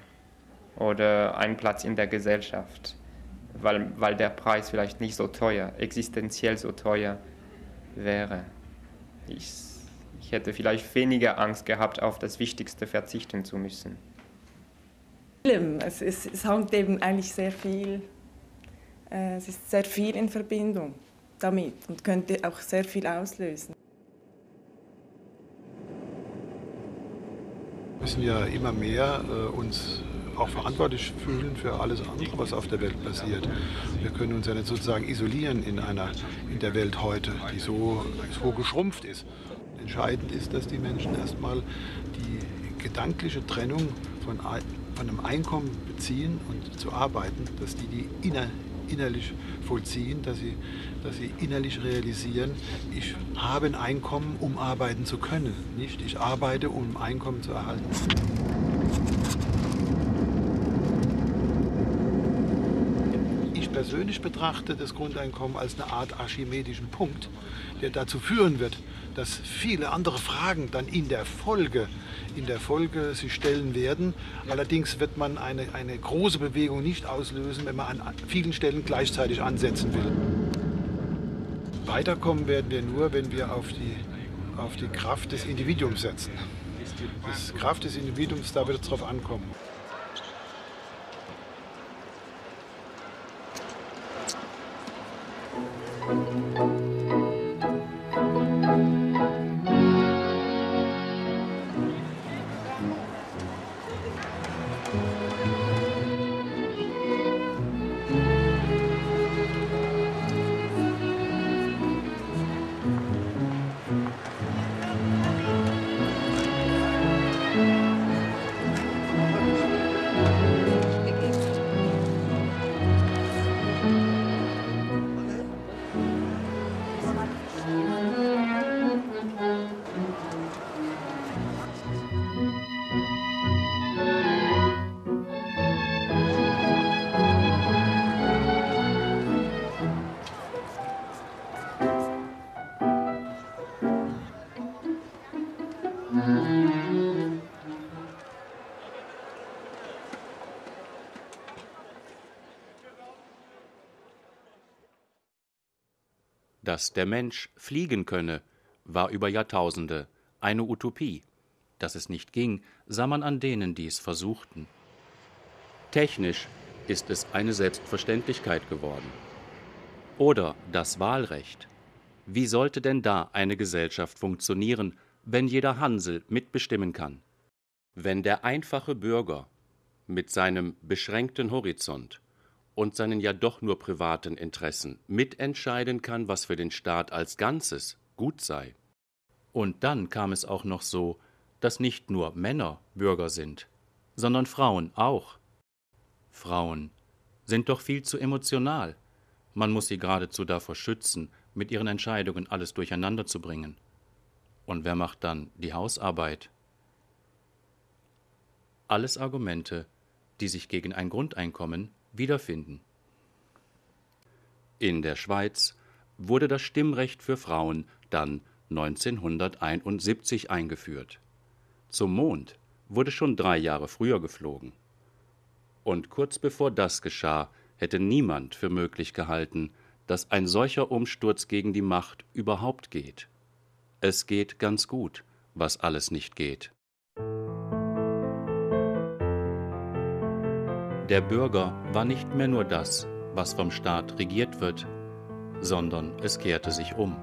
oder einen Platz in der Gesellschaft, weil, weil der Preis vielleicht nicht so teuer, existenziell so teuer wäre. Ich, ich hätte vielleicht weniger Angst gehabt, auf das Wichtigste verzichten zu müssen. Es, ist, es hängt eben eigentlich sehr viel, äh, es ist sehr viel in Verbindung damit und könnte auch sehr viel auslösen. Müssen wir immer mehr äh, uns auch verantwortlich fühlen für alles andere, was auf der Welt passiert. Wir können uns ja nicht sozusagen isolieren in einer in der Welt heute, die so, so geschrumpft ist. Entscheidend ist, dass die Menschen erstmal die gedankliche Trennung von, von einem Einkommen beziehen und zu arbeiten, dass die die inner, innerlich vollziehen, dass sie, dass sie innerlich realisieren, ich habe ein Einkommen, um arbeiten zu können, nicht ich arbeite, um Einkommen zu erhalten. Persönlich betrachte das Grundeinkommen als eine Art archimedischen Punkt, der dazu führen wird, dass viele andere Fragen dann in der Folge, in der Folge sich stellen werden. Allerdings wird man eine, eine große Bewegung nicht auslösen, wenn man an vielen Stellen gleichzeitig ansetzen will. Weiterkommen werden wir nur, wenn wir auf die, auf die Kraft des Individuums setzen. Die Kraft des Individuums, da wird es drauf ankommen. Dass der Mensch fliegen könne, war über Jahrtausende eine Utopie. Dass es nicht ging, sah man an denen, die es versuchten. Technisch ist es eine Selbstverständlichkeit geworden. Oder das Wahlrecht. Wie sollte denn da eine Gesellschaft funktionieren, wenn jeder Hansel mitbestimmen kann? Wenn der einfache Bürger mit seinem beschränkten Horizont und seinen ja doch nur privaten Interessen mitentscheiden kann, was für den Staat als Ganzes gut sei. Und dann kam es auch noch so, dass nicht nur Männer Bürger sind, sondern Frauen auch. Frauen sind doch viel zu emotional. Man muss sie geradezu davor schützen, mit ihren Entscheidungen alles durcheinander zu bringen. Und wer macht dann die Hausarbeit? Alles Argumente, die sich gegen ein Grundeinkommen wiederfinden. In der Schweiz wurde das Stimmrecht für Frauen dann neunzehnhunderteinundsiebzig eingeführt. Zum Mond wurde schon drei Jahre früher geflogen. Und kurz bevor das geschah, hätte niemand für möglich gehalten, dass ein solcher Umsturz gegen die Macht überhaupt geht. Es geht ganz gut, was alles nicht geht. Der Bürger war nicht mehr nur das, was vom Staat regiert wird, sondern es kehrte sich um.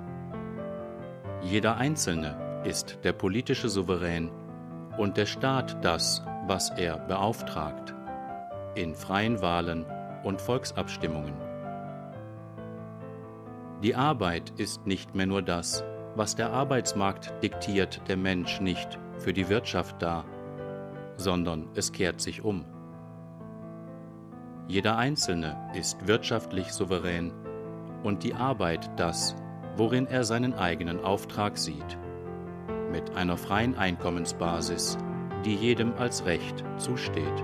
Jeder Einzelne ist der politische Souverän und der Staat das, was er beauftragt, in freien Wahlen und Volksabstimmungen. Die Arbeit ist nicht mehr nur das, was der Arbeitsmarkt diktiert, der Mensch nicht für die Wirtschaft da, sondern es kehrt sich um. Jeder Einzelne ist wirtschaftlich souverän und die Arbeit das, worin er seinen eigenen Auftrag sieht, mit einer freien Einkommensbasis, die jedem als Recht zusteht.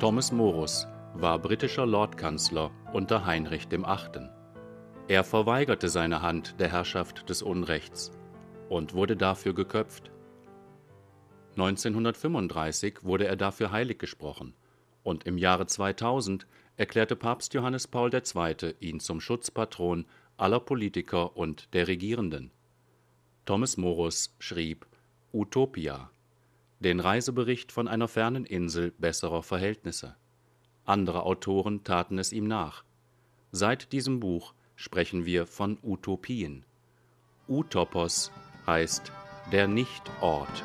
Thomas Morus war britischer Lordkanzler unter Heinrich dem Achten Er verweigerte seine Hand der Herrschaft des Unrechts und wurde dafür geköpft. neunzehnhundertfünfunddreißig wurde er dafür heilig gesprochen und im Jahre zweitausend erklärte Papst Johannes Paul der Zweite ihn zum Schutzpatron aller Politiker und der Regierenden. Thomas Morus schrieb Utopia, den Reisebericht von einer fernen Insel besserer Verhältnisse. Andere Autoren taten es ihm nach. Seit diesem Buch sprechen wir von Utopien. Utopos heißt der Nichtort.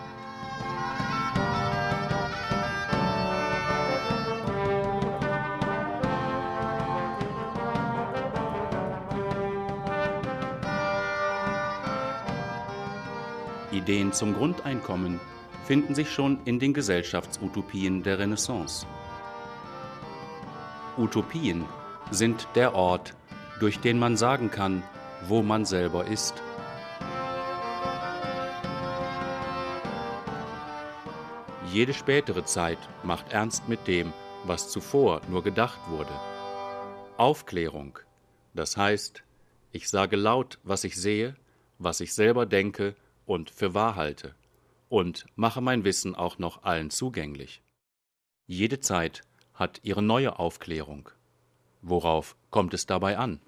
Ideen zum Grundeinkommen finden sich schon in den Gesellschaftsutopien der Renaissance. Utopien sind der Ort, durch den man sagen kann, wo man selber ist. Jede spätere Zeit macht ernst mit dem, was zuvor nur gedacht wurde. Aufklärung, das heißt, ich sage laut, was ich sehe, was ich selber denke und für wahr halte und mache mein Wissen auch noch allen zugänglich. Jede Zeit hat ihre neue Aufklärung. Worauf kommt es dabei an?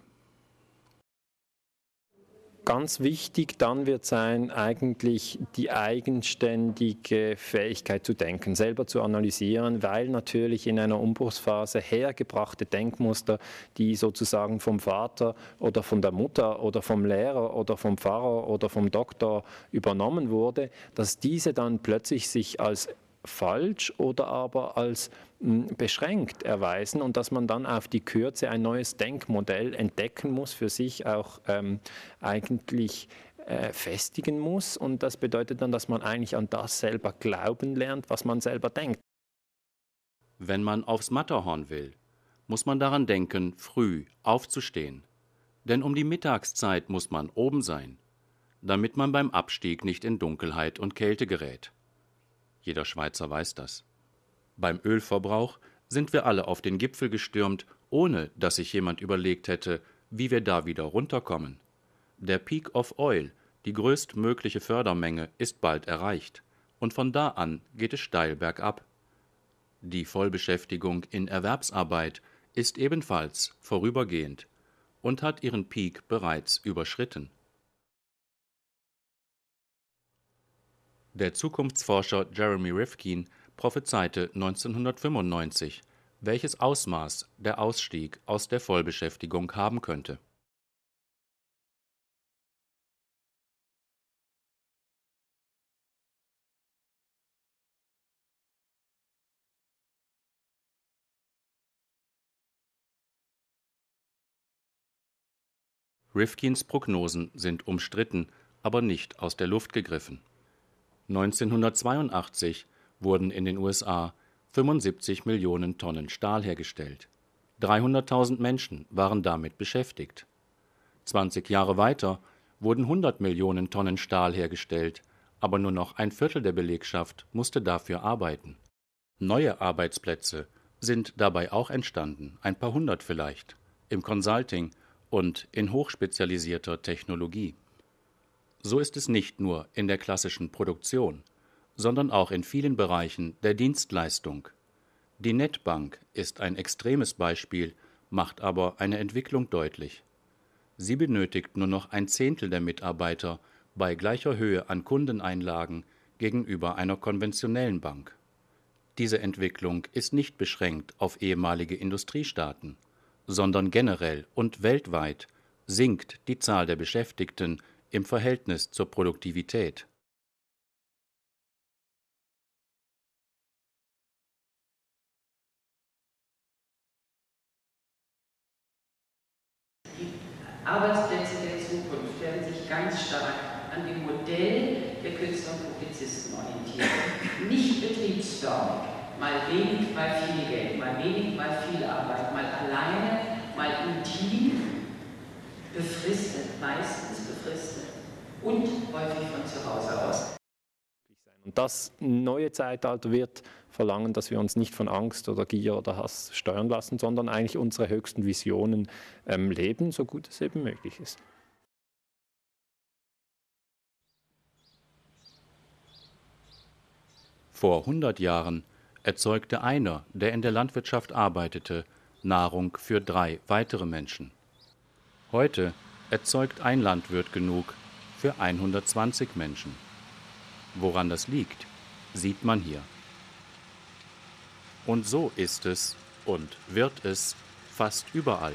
Ganz wichtig dann wird sein, eigentlich die eigenständige Fähigkeit zu denken, selber zu analysieren, weil natürlich in einer Umbruchsphase hergebrachte Denkmuster, die sozusagen vom Vater oder von der Mutter oder vom Lehrer oder vom Pfarrer oder vom Doktor übernommen wurde, dass diese dann plötzlich sich als falsch oder aber als beschränkt erweisen und dass man dann auf die Kürze ein neues Denkmodell entdecken muss, für sich auch ähm, eigentlich äh, festigen muss. Und das bedeutet dann, dass man eigentlich an das selber glauben lernt, was man selber denkt. Wenn man aufs Matterhorn will, muss man daran denken, früh aufzustehen. Denn um die Mittagszeit muss man oben sein, damit man beim Abstieg nicht in Dunkelheit und Kälte gerät. Jeder Schweizer weiß das. Beim Ölverbrauch sind wir alle auf den Gipfel gestürmt, ohne dass sich jemand überlegt hätte, wie wir da wieder runterkommen. Der Peak of Oil, die größtmögliche Fördermenge, ist bald erreicht. Und von da an geht es steil bergab. Die Vollbeschäftigung in Erwerbsarbeit ist ebenfalls vorübergehend und hat ihren Peak bereits überschritten. Der Zukunftsforscher Jeremy Rifkin prophezeite neunzehnhundertfünfundneunzig, welches Ausmaß der Ausstieg aus der Vollbeschäftigung haben könnte. Rifkins Prognosen sind umstritten, aber nicht aus der Luft gegriffen. neunzehnhundertzweiundachtzig wurden in den U S A fünfundsiebzig Millionen Tonnen Stahl hergestellt. dreihunderttausend Menschen waren damit beschäftigt. zwanzig Jahre weiter wurden hundert Millionen Tonnen Stahl hergestellt, aber nur noch ein Viertel der Belegschaft musste dafür arbeiten. Neue Arbeitsplätze sind dabei auch entstanden, ein paar hundert vielleicht, im Consulting und in hochspezialisierter Technologie. So ist es nicht nur in der klassischen Produktion, sondern auch in vielen Bereichen der Dienstleistung. Die Netbank ist ein extremes Beispiel, macht aber eine Entwicklung deutlich. Sie benötigt nur noch ein Zehntel der Mitarbeiter bei gleicher Höhe an Kundeneinlagen gegenüber einer konventionellen Bank. Diese Entwicklung ist nicht beschränkt auf ehemalige Industriestaaten, sondern generell und weltweit sinkt die Zahl der Beschäftigten im Verhältnis zur Produktivität. Die Arbeitsplätze der Zukunft werden sich ganz stark an dem Modell der Künstler und Publizisten orientieren. Nicht betriebsförmig, mal wenig, mal viel Geld, mal wenig, mal viel Arbeit, mal alleine, mal intim, befristet, meistens befristet. Und häufig von zu Hause aus. Und das neue Zeitalter wird verlangen, dass wir uns nicht von Angst oder Gier oder Hass steuern lassen, sondern eigentlich unsere höchsten Visionen ähm, leben, so gut es eben möglich ist. Vor hundert Jahren erzeugte einer, der in der Landwirtschaft arbeitete, Nahrung für drei weitere Menschen. Heute erzeugt ein Landwirt genug für hundertzwanzig Menschen. Woran das liegt, sieht man hier. Und so ist es und wird es fast überall.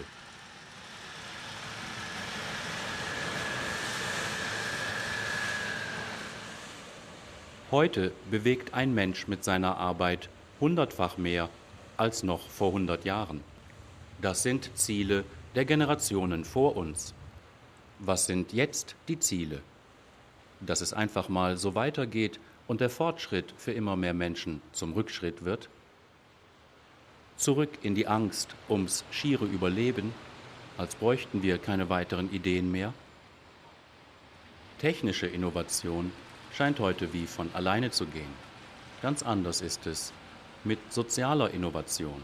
Heute bewegt ein Mensch mit seiner Arbeit hundertfach mehr als noch vor hundert Jahren. Das sind Ziele der Generationen vor uns. Was sind jetzt die Ziele? dass es einfach mal so weitergeht und der Fortschritt für immer mehr Menschen zum Rückschritt wird? Zurück in die Angst ums schiere Überleben, als bräuchten wir keine weiteren Ideen mehr? Technische Innovation scheint heute wie von alleine zu gehen. Ganz anders ist es mit sozialer Innovation.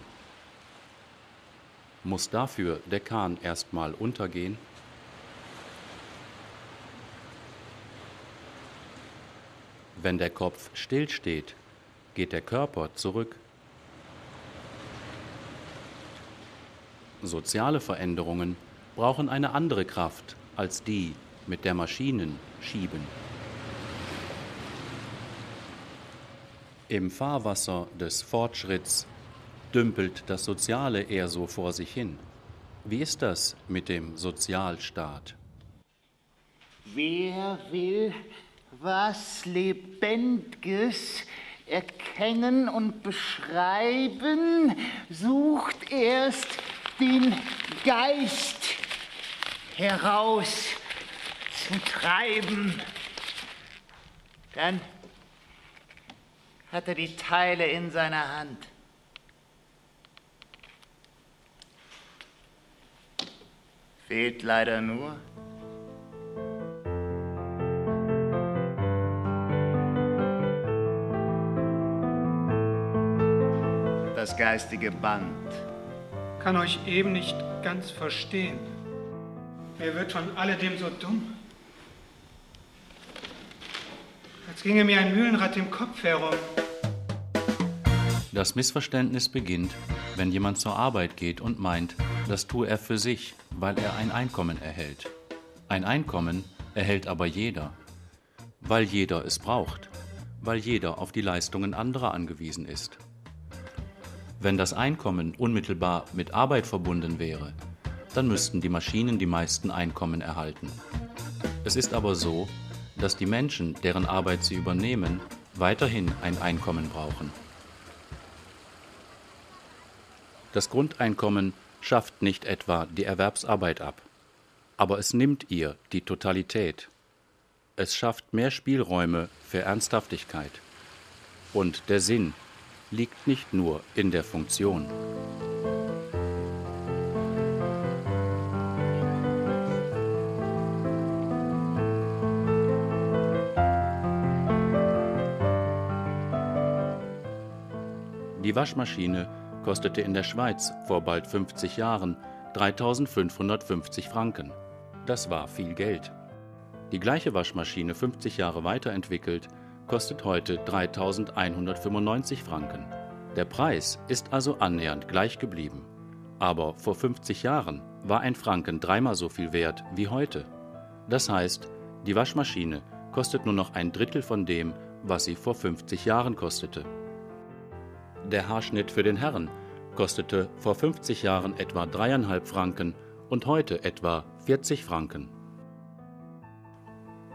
Muss dafür der Kahn erstmal untergehen? Wenn der Kopf stillsteht, geht der Körper zurück. Soziale Veränderungen brauchen eine andere Kraft als die, mit der Maschinen schieben. Im Fahrwasser des Fortschritts dümpelt das Soziale eher so vor sich hin. Wie ist das mit dem Sozialstaat? Wer will was Lebendiges erkennen und beschreiben, sucht erst den Geist heraus zu treiben. Dann hat er die Teile in seiner Hand. Fehlt leider nur das geistige Band. Kann euch eben nicht ganz verstehen. Mir wird von alledem so dumm. Als ginge mir ein Mühlenrad im Kopf herum. Das Missverständnis beginnt, wenn jemand zur Arbeit geht und meint, das tue er für sich, weil er ein Einkommen erhält. Ein Einkommen erhält aber jeder, weil jeder es braucht, weil jeder auf die Leistungen anderer angewiesen ist. Wenn das Einkommen unmittelbar mit Arbeit verbunden wäre, dann müssten die Maschinen die meisten Einkommen erhalten. Es ist aber so, dass die Menschen, deren Arbeit sie übernehmen, weiterhin ein Einkommen brauchen. Das Grundeinkommen schafft nicht etwa die Erwerbsarbeit ab, aber es nimmt ihr die Totalität. Es schafft mehr Spielräume für Ernsthaftigkeit. Und der Sinn liegt nicht nur in der Funktion. Die Waschmaschine kostete in der Schweiz vor bald fünfzig Jahren dreitausendfünfhundertfünfzig Franken. Das war viel Geld. Die gleiche Waschmaschine fünfzig Jahre weiterentwickelt, kostet heute dreitausendeinhundertfünfundneunzig Franken. Der Preis ist also annähernd gleich geblieben. Aber vor fünfzig Jahren war ein Franken dreimal so viel wert wie heute. Das heißt, die Waschmaschine kostet nur noch ein Drittel von dem, was sie vor fünfzig Jahren kostete. Der Haarschnitt für den Herren kostete vor fünfzig Jahren etwa dreieinhalb Franken und heute etwa vierzig Franken.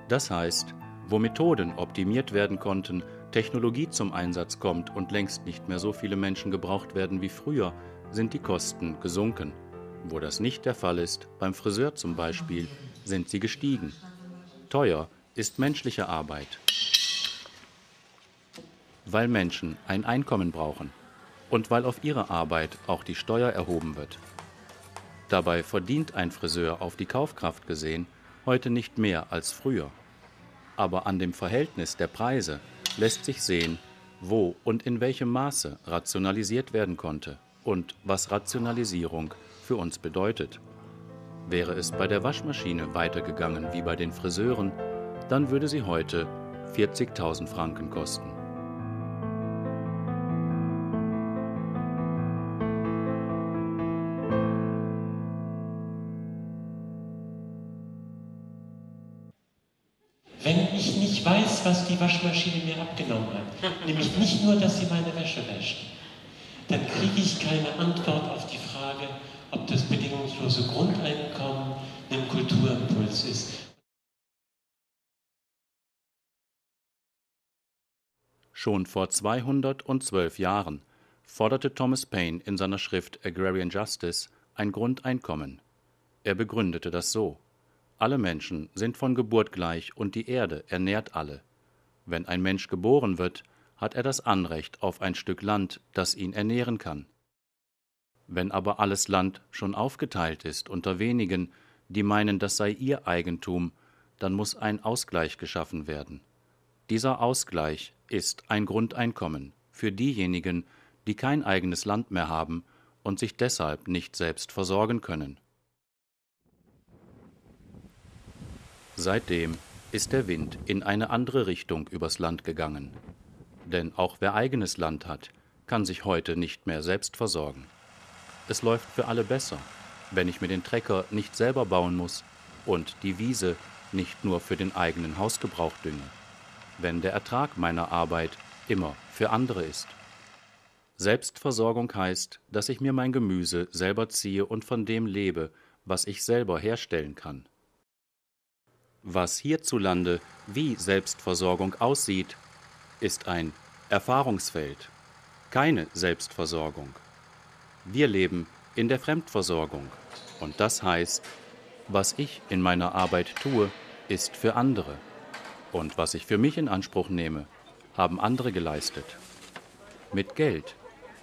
Das heißt, wo Methoden optimiert werden konnten, Technologie zum Einsatz kommt und längst nicht mehr so viele Menschen gebraucht werden wie früher, sind die Kosten gesunken. Wo das nicht der Fall ist, beim Friseur zum Beispiel, sind sie gestiegen. Teuer ist menschliche Arbeit, weil Menschen ein Einkommen brauchen und weil auf ihre Arbeit auch die Steuer erhoben wird. Dabei verdient ein Friseur auf die Kaufkraft gesehen heute nicht mehr als früher. Aber an dem Verhältnis der Preise lässt sich sehen, wo und in welchem Maße rationalisiert werden konnte und was Rationalisierung für uns bedeutet. Wäre es bei der Waschmaschine weitergegangen wie bei den Friseuren, dann würde sie heute vierzigtausend Franken kosten. Weiß, was die Waschmaschine mir abgenommen hat, nämlich nicht nur, dass sie meine Wäsche wäscht, dann kriege ich keine Antwort auf die Frage, ob das bedingungslose Grundeinkommen ein Kulturimpuls ist. Schon vor zweihundertzwölf Jahren forderte Thomas Paine in seiner Schrift Agrarian Justice ein Grundeinkommen. Er begründete das so: Alle Menschen sind von Geburt gleich und die Erde ernährt alle. Wenn ein Mensch geboren wird, hat er das Anrecht auf ein Stück Land, das ihn ernähren kann. Wenn aber alles Land schon aufgeteilt ist unter wenigen, die meinen, das sei ihr Eigentum, dann muss ein Ausgleich geschaffen werden. Dieser Ausgleich ist ein Grundeinkommen für diejenigen, die kein eigenes Land mehr haben und sich deshalb nicht selbst versorgen können. Seitdem ist der Wind in eine andere Richtung übers Land gegangen. Denn auch wer eigenes Land hat, kann sich heute nicht mehr selbst versorgen. Es läuft für alle besser, wenn ich mir den Trecker nicht selber bauen muss und die Wiese nicht nur für den eigenen Hausgebrauch dünge, wenn der Ertrag meiner Arbeit immer für andere ist. Selbstversorgung heißt, dass ich mir mein Gemüse selber ziehe und von dem lebe, was ich selber herstellen kann. Was hierzulande wie Selbstversorgung aussieht, ist ein Erfahrungsfeld, keine Selbstversorgung. Wir leben in der Fremdversorgung und das heißt, was ich in meiner Arbeit tue, ist für andere und was ich für mich in Anspruch nehme, haben andere geleistet. Mit Geld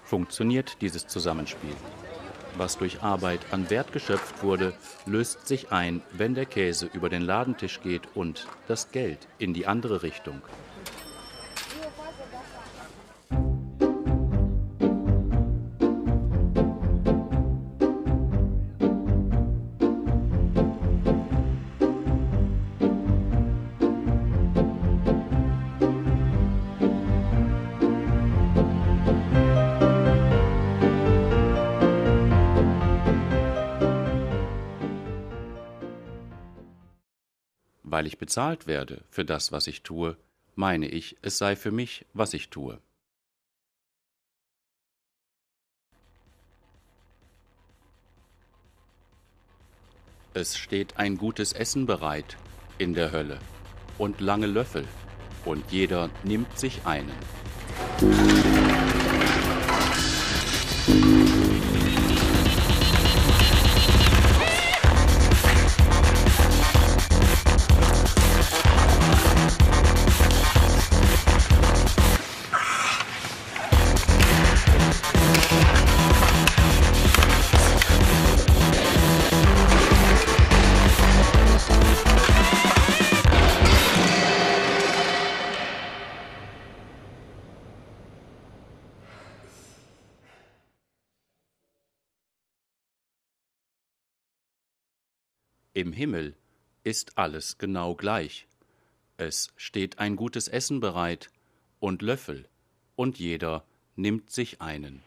funktioniert dieses Zusammenspiel. Was durch Arbeit an Wert geschöpft wurde, löst sich ein, wenn der Käse über den Ladentisch geht und das Geld in die andere Richtung. Weil ich bezahlt werde für das, was ich tue, meine ich, es sei für mich, was ich tue. Es steht ein gutes Essen bereit in der Hölle und lange Löffel und jeder nimmt sich einen. Im Himmel ist alles genau gleich. Es steht ein gutes Essen bereit und Löffel und jeder nimmt sich einen.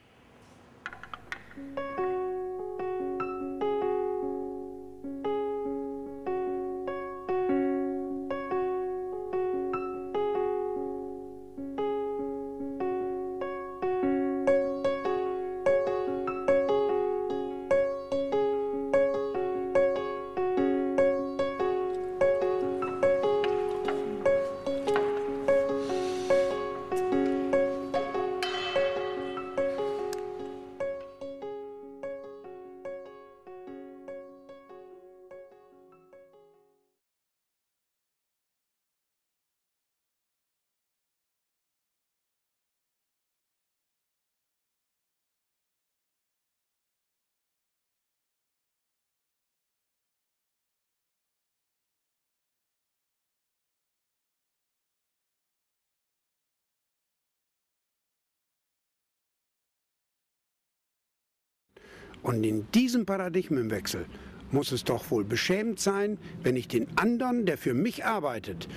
Und in diesem Paradigmenwechsel muss es doch wohl beschämend sein, wenn ich den anderen, der für mich arbeitet,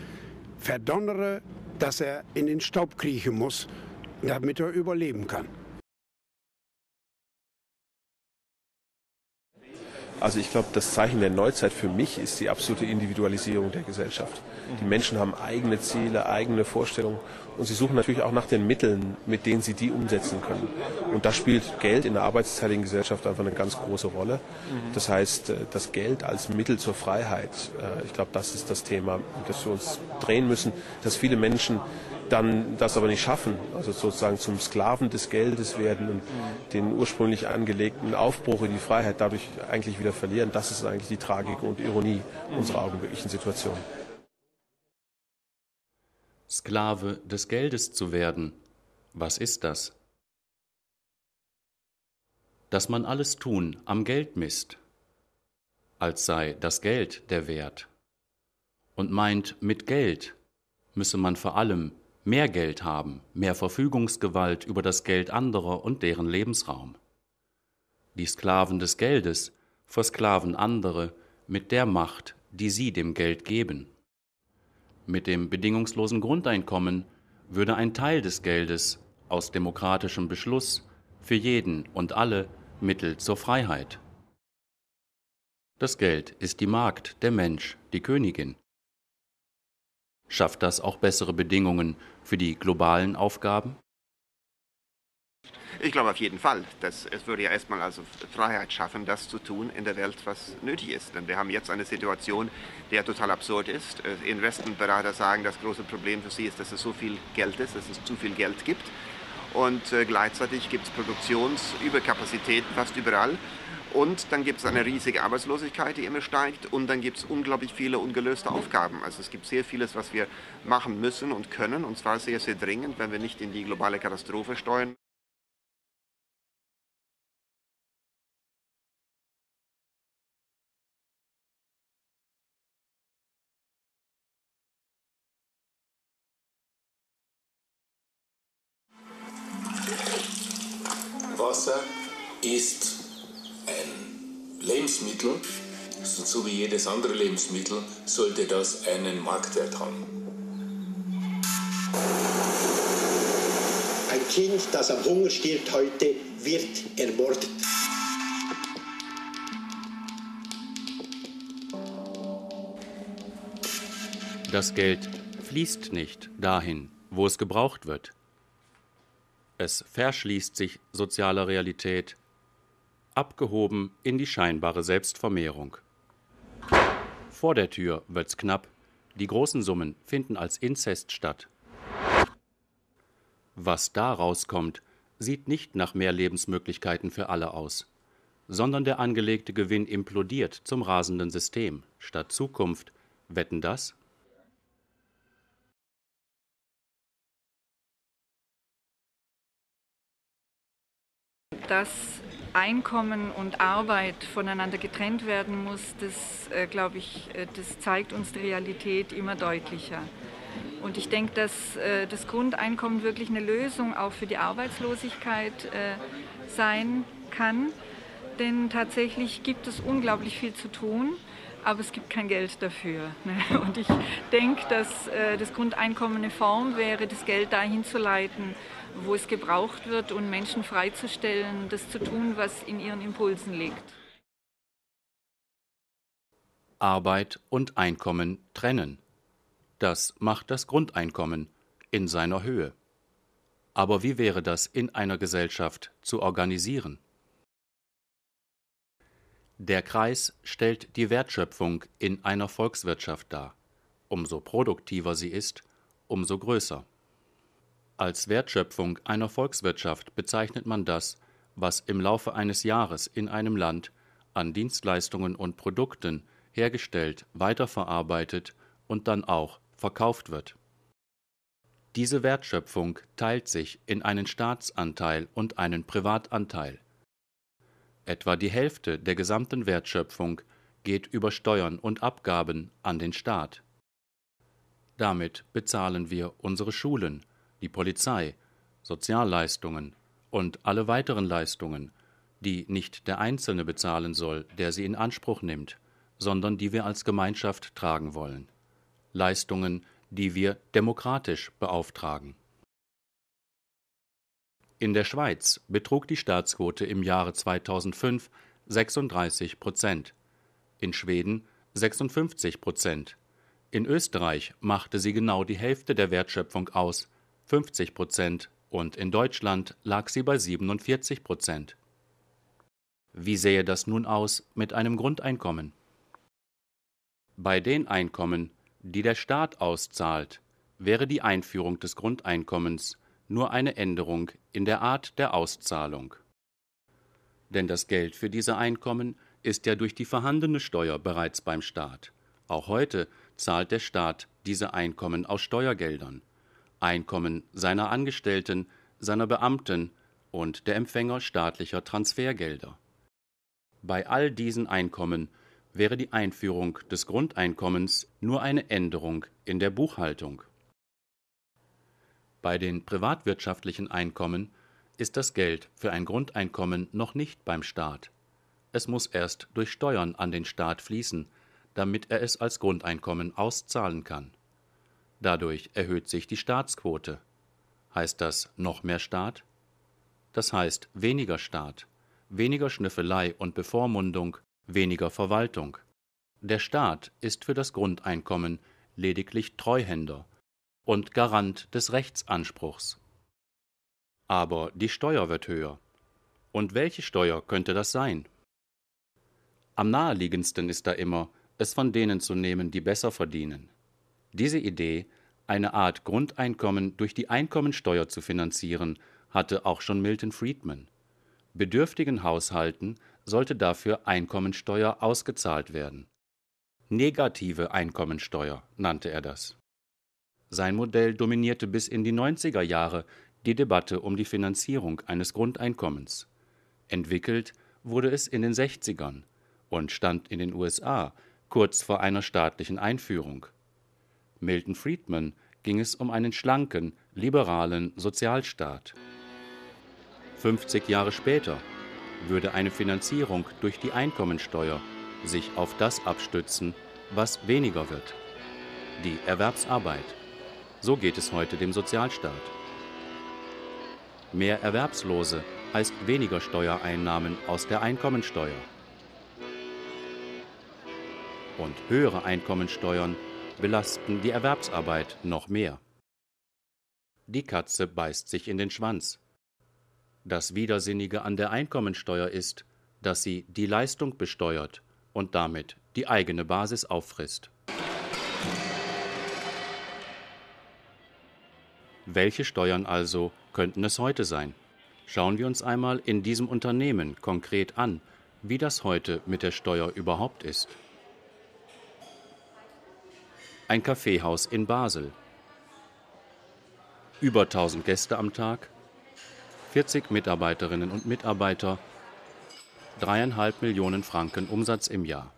verdonnere, dass er in den Staub kriechen muss, damit er überleben kann. Also ich glaube, das Zeichen der Neuzeit für mich ist die absolute Individualisierung der Gesellschaft. Die Menschen haben eigene Ziele, eigene Vorstellungen und sie suchen natürlich auch nach den Mitteln, mit denen sie die umsetzen können. Und da spielt Geld in der arbeitsteiligen Gesellschaft einfach eine ganz große Rolle. Das heißt, das Geld als Mittel zur Freiheit, ich glaube, das ist das Thema, um das wir uns drehen müssen, dass viele Menschen dann das aber nicht schaffen, also sozusagen zum Sklaven des Geldes werden und den ursprünglich angelegten Aufbruch in die Freiheit dadurch eigentlich wieder verlieren. Das ist eigentlich die Tragik und Ironie unserer augenblicklichen Situation. Sklave des Geldes zu werden, was ist das? Dass man alles Tun am Geld misst, als sei das Geld der Wert, und meint, mit Geld müsse man vor allem mehr Geld haben, mehr Verfügungsgewalt über das Geld anderer und deren Lebensraum. Die Sklaven des Geldes versklaven andere mit der Macht, die sie dem Geld geben. Mit dem bedingungslosen Grundeinkommen würde ein Teil des Geldes aus demokratischem Beschluss für jeden und alle Mittel zur Freiheit. Das Geld ist die Magd, der Mensch, die Königin. Schafft das auch bessere Bedingungen für die globalen Aufgaben? Ich glaube auf jeden Fall. Das, es würde ja erstmal also Freiheit schaffen, das zu tun in der Welt, was nötig ist. Denn wir haben jetzt eine Situation, die ja total absurd ist. Investmentberater sagen, das große Problem für sie ist, dass es so viel Geld ist, dass es zu viel Geld gibt. Und gleichzeitig gibt es Produktionsüberkapazitäten fast überall. Und dann gibt es eine riesige Arbeitslosigkeit, die immer steigt. Und dann gibt es unglaublich viele ungelöste Aufgaben. Also es gibt sehr vieles, was wir machen müssen und können. Und zwar sehr, sehr dringend, wenn wir nicht in die globale Katastrophe steuern. Wasser ist ein Lebensmittel, so wie jedes andere Lebensmittel, sollte das einen Marktwert haben. Ein Kind, das am Hunger stirbt heute, wird ermordet. Das Geld fließt nicht dahin, wo es gebraucht wird. Es verschließt sich sozialer Realität, abgehoben in die scheinbare Selbstvermehrung. Vor der Tür wird's knapp, die großen Summen finden als Inzest statt. Was da rauskommt, sieht nicht nach mehr Lebensmöglichkeiten für alle aus, sondern der angelegte Gewinn implodiert zum rasenden System. Statt Zukunft, wetten das? Dass Einkommen und Arbeit voneinander getrennt werden muss, das, äh, glaube ich, das zeigt uns die Realität immer deutlicher. Und ich denke, dass äh, das Grundeinkommen wirklich eine Lösung auch für die Arbeitslosigkeit äh, sein kann. Denn tatsächlich gibt es unglaublich viel zu tun, aber es gibt kein Geld dafür. Ne? Und ich denke, dass äh, das Grundeinkommen eine Form wäre, das Geld dahin zu leiten, wo es gebraucht wird, um Menschen freizustellen, das zu tun, was in ihren Impulsen liegt. Arbeit und Einkommen trennen. Das macht das Grundeinkommen in seiner Höhe. Aber wie wäre das in einer Gesellschaft zu organisieren? Der Kreis stellt die Wertschöpfung in einer Volkswirtschaft dar. Umso produktiver sie ist, umso größer. Als Wertschöpfung einer Volkswirtschaft bezeichnet man das, was im Laufe eines Jahres in einem Land an Dienstleistungen und Produkten hergestellt, weiterverarbeitet und dann auch verkauft wird. Diese Wertschöpfung teilt sich in einen Staatsanteil und einen Privatanteil. Etwa die Hälfte der gesamten Wertschöpfung geht über Steuern und Abgaben an den Staat. Damit bezahlen wir unsere Schulen, die Polizei, Sozialleistungen und alle weiteren Leistungen, die nicht der Einzelne bezahlen soll, der sie in Anspruch nimmt, sondern die wir als Gemeinschaft tragen wollen. Leistungen, die wir demokratisch beauftragen. In der Schweiz betrug die Staatsquote im Jahre zweitausendfünf sechsunddreißig Prozent, in Schweden sechsundfünfzig Prozent. In Österreich machte sie genau die Hälfte der Wertschöpfung aus, fünfzig Prozent, und in Deutschland lag sie bei siebenundvierzig Prozent. Wie sähe das nun aus mit einem Grundeinkommen? Bei den Einkommen, die der Staat auszahlt, wäre die Einführung des Grundeinkommens nur eine Änderung in der Art der Auszahlung. Denn das Geld für diese Einkommen ist ja durch die vorhandene Steuer bereits beim Staat. Auch heute zahlt der Staat diese Einkommen aus Steuergeldern, Einkommen seiner Angestellten, seiner Beamten und der Empfänger staatlicher Transfergelder. Bei all diesen Einkommen wäre die Einführung des Grundeinkommens nur eine Änderung in der Buchhaltung. Bei den privatwirtschaftlichen Einkommen ist das Geld für ein Grundeinkommen noch nicht beim Staat. Es muss erst durch Steuern an den Staat fließen, damit er es als Grundeinkommen auszahlen kann. Dadurch erhöht sich die Staatsquote. Heißt das noch mehr Staat? Das heißt weniger Staat, weniger Schnüffelei und Bevormundung, weniger Verwaltung. Der Staat ist für das Grundeinkommen lediglich Treuhänder und Garant des Rechtsanspruchs. Aber die Steuer wird höher. Und welche Steuer könnte das sein? Am naheliegendsten ist da immer, es von denen zu nehmen, die besser verdienen. Diese Idee, eine Art Grundeinkommen durch die Einkommensteuer zu finanzieren, hatte auch schon Milton Friedman. Bedürftigen Haushalten sollte dafür Einkommensteuer ausgezahlt werden. Negative Einkommensteuer nannte er das. Sein Modell dominierte bis in die neunziger Jahre die Debatte um die Finanzierung eines Grundeinkommens. Entwickelt wurde es in den sechzigern und stand in den U S A kurz vor einer staatlichen Einführung. Milton Friedman ging es um einen schlanken, liberalen Sozialstaat. fünfzig Jahre später würde eine Finanzierung durch die Einkommensteuer sich auf das abstützen, was weniger wird. Die Erwerbsarbeit. So geht es heute dem Sozialstaat. Mehr Erwerbslose heißt weniger Steuereinnahmen aus der Einkommensteuer. Und höhere Einkommensteuern belasten die Erwerbsarbeit noch mehr. Die Katze beißt sich in den Schwanz. Das Widersinnige an der Einkommensteuer ist, dass sie die Leistung besteuert und damit die eigene Basis auffrisst. Welche Steuern also könnten es heute sein? Schauen wir uns einmal in diesem Unternehmen konkret an, wie das heute mit der Steuer überhaupt ist. Ein Kaffeehaus in Basel. Über tausend Gäste am Tag. vierzig Mitarbeiterinnen und Mitarbeiter, dreieinhalb Millionen Franken Umsatz im Jahr.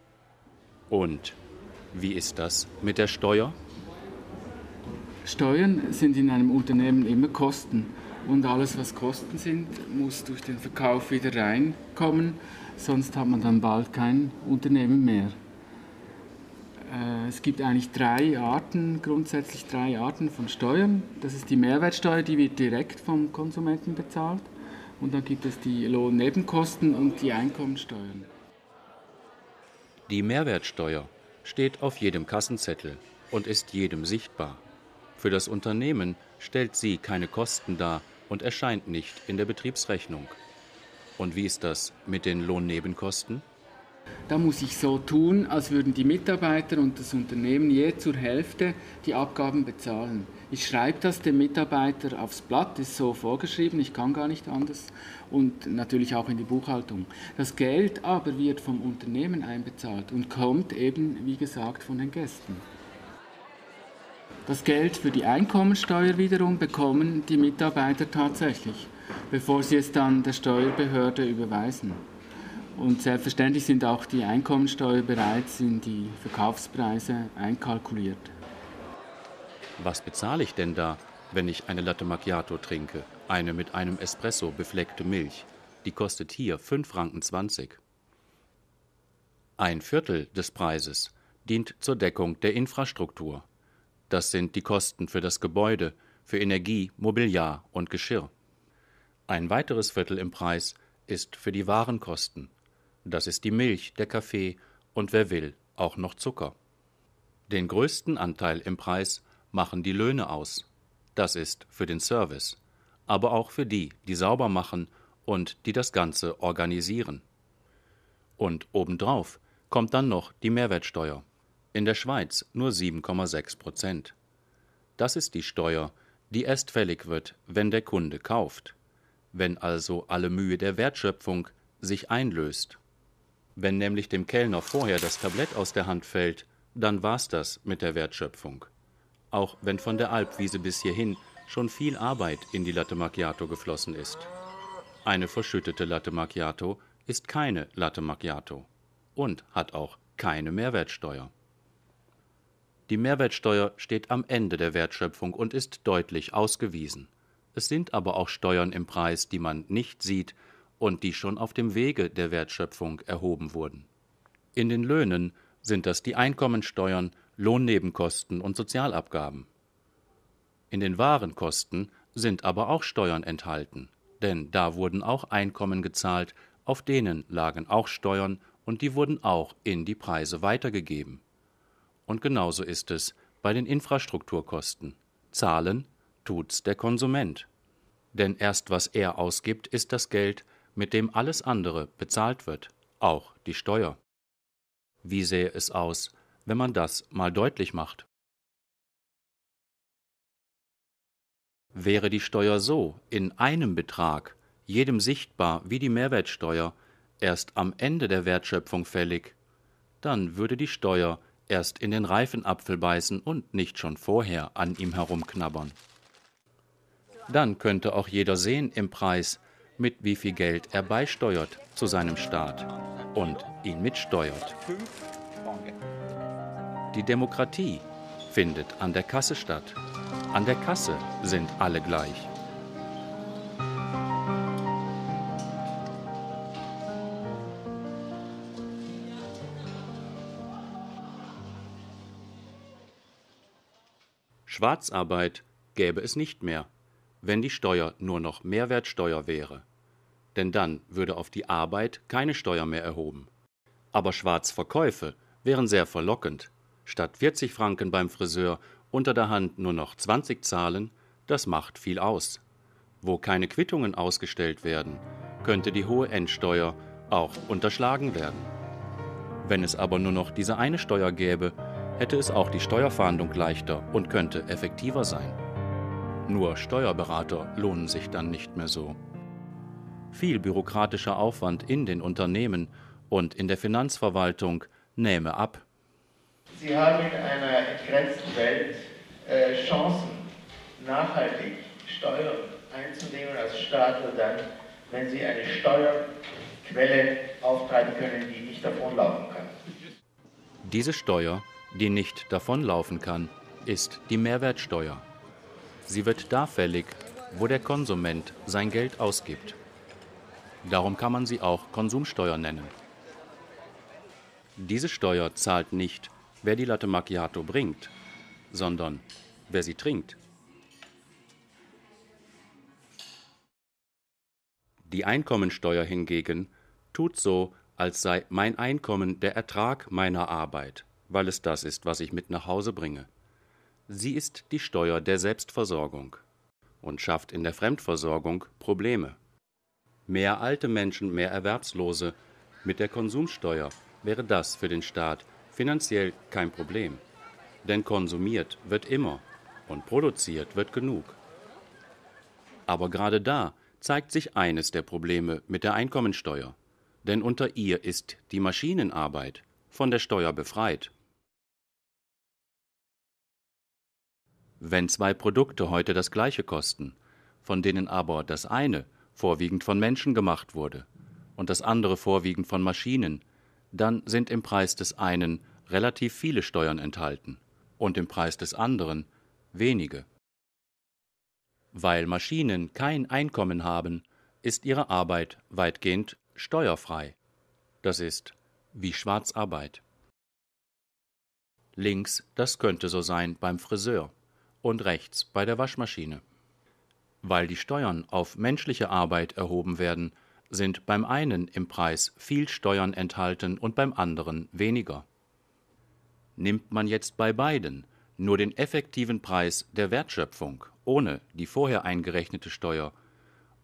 Und wie ist das mit der Steuer? Steuern sind in einem Unternehmen immer Kosten. Und alles, was Kosten sind, muss durch den Verkauf wieder reinkommen, sonst hat man dann bald kein Unternehmen mehr. Es gibt eigentlich drei Arten, grundsätzlich drei Arten von Steuern. Das ist die Mehrwertsteuer, die wird direkt vom Konsumenten bezahlt. Und dann gibt es die Lohnnebenkosten und die Einkommensteuern. Die Mehrwertsteuer steht auf jedem Kassenzettel und ist jedem sichtbar. Für das Unternehmen stellt sie keine Kosten dar und erscheint nicht in der Betriebsrechnung. Und wie ist das mit den Lohnnebenkosten? Da muss ich so tun, als würden die Mitarbeiter und das Unternehmen je zur Hälfte die Abgaben bezahlen. Ich schreibe das dem Mitarbeiter aufs Blatt, ist so vorgeschrieben, ich kann gar nicht anders. Und natürlich auch in die Buchhaltung. Das Geld aber wird vom Unternehmen einbezahlt und kommt eben, wie gesagt, von den Gästen. Das Geld für die Einkommensteuer wiederum bekommen die Mitarbeiter tatsächlich, bevor sie es dann der Steuerbehörde überweisen. Und selbstverständlich sind auch die Einkommensteuer bereits in die Verkaufspreise einkalkuliert. Was bezahle ich denn da, wenn ich eine Latte Macchiato trinke, eine mit einem Espresso befleckte Milch? Die kostet hier fünf Franken zwanzig. Ein Viertel des Preises dient zur Deckung der Infrastruktur. Das sind die Kosten für das Gebäude, für Energie, Mobiliar und Geschirr. Ein weiteres Viertel im Preis ist für die Warenkosten. Das ist die Milch, der Kaffee und wer will, auch noch Zucker. Den größten Anteil im Preis machen die Löhne aus. Das ist für den Service, aber auch für die, die sauber machen und die das Ganze organisieren. Und obendrauf kommt dann noch die Mehrwertsteuer. In der Schweiz nur sieben Komma sechs Prozent. Das ist die Steuer, die erst fällig wird, wenn der Kunde kauft, wenn also alle Mühe der Wertschöpfung sich einlöst. Wenn nämlich dem Kellner vorher das Tablett aus der Hand fällt, dann war's das mit der Wertschöpfung. Auch wenn von der Alpwiese bis hierhin schon viel Arbeit in die Latte Macchiato geflossen ist. Eine verschüttete Latte Macchiato ist keine Latte Macchiato und hat auch keine Mehrwertsteuer. Die Mehrwertsteuer steht am Ende der Wertschöpfung und ist deutlich ausgewiesen. Es sind aber auch Steuern im Preis, die man nicht sieht und die schon auf dem Wege der Wertschöpfung erhoben wurden. In den Löhnen sind das die Einkommensteuern, Lohnnebenkosten und Sozialabgaben. In den Warenkosten sind aber auch Steuern enthalten, denn da wurden auch Einkommen gezahlt, auf denen lagen auch Steuern und die wurden auch in die Preise weitergegeben. Und genauso ist es bei den Infrastrukturkosten. Zahlen tut's der Konsument. Denn erst was er ausgibt, ist das Geld, mit dem alles andere bezahlt wird, auch die Steuer. Wie sähe es aus, wenn man das mal deutlich macht? Wäre die Steuer so, in einem Betrag, jedem sichtbar wie die Mehrwertsteuer, erst am Ende der Wertschöpfung fällig, dann würde die Steuer erst in den reifen Apfel beißen und nicht schon vorher an ihm herumknabbern. Dann könnte auch jeder sehen im Preis, mit wie viel Geld er beisteuert zu seinem Staat und ihn mitsteuert. Die Demokratie findet an der Kasse statt. An der Kasse sind alle gleich. Schwarzarbeit gäbe es nicht mehr, wenn die Steuer nur noch Mehrwertsteuer wäre. Denn dann würde auf die Arbeit keine Steuer mehr erhoben. Aber Schwarzverkäufe wären sehr verlockend. Statt vierzig Franken beim Friseur unter der Hand nur noch zwanzig zahlen, das macht viel aus. Wo keine Quittungen ausgestellt werden, könnte die hohe Endsteuer auch unterschlagen werden. Wenn es aber nur noch diese eine Steuer gäbe, hätte es auch die Steuerfahndung leichter und könnte effektiver sein. Nur Steuerberater lohnen sich dann nicht mehr so. Viel bürokratischer Aufwand in den Unternehmen und in der Finanzverwaltung nähme ab. Sie haben in einer entgrenzten Welt äh, Chancen, nachhaltig Steuern einzunehmen als Staat, nur dann, wenn Sie eine Steuerquelle auftreiben können, die nicht davonlaufen kann. Diese Steuer, die nicht davonlaufen kann, ist die Mehrwertsteuer. Sie wird da fällig, wo der Konsument sein Geld ausgibt. Darum kann man sie auch Konsumsteuer nennen. Diese Steuer zahlt nicht, wer die Latte Macchiato bringt, sondern wer sie trinkt. Die Einkommensteuer hingegen tut so, als sei mein Einkommen der Ertrag meiner Arbeit, weil es das ist, was ich mit nach Hause bringe. Sie ist die Steuer der Selbstversorgung und schafft in der Fremdversorgung Probleme. Mehr alte Menschen, mehr Erwerbslose. Mit der Konsumsteuer wäre das für den Staat finanziell kein Problem, denn konsumiert wird immer und produziert wird genug. Aber gerade da zeigt sich eines der Probleme mit der Einkommensteuer, denn unter ihr ist die Maschinenarbeit von der Steuer befreit. Wenn zwei Produkte heute das gleiche kosten, von denen aber das eine vorwiegend von Menschen gemacht wurde und das andere vorwiegend von Maschinen, dann sind im Preis des einen relativ viele Steuern enthalten und im Preis des anderen wenige. Weil Maschinen kein Einkommen haben, ist ihre Arbeit weitgehend steuerfrei. Das ist wie Schwarzarbeit. Links, das könnte so sein beim Friseur und rechts bei der Waschmaschine. Weil die Steuern auf menschliche Arbeit erhoben werden, sind beim einen im Preis viel Steuern enthalten und beim anderen weniger. Nimmt man jetzt bei beiden nur den effektiven Preis der Wertschöpfung ohne die vorher eingerechnete Steuer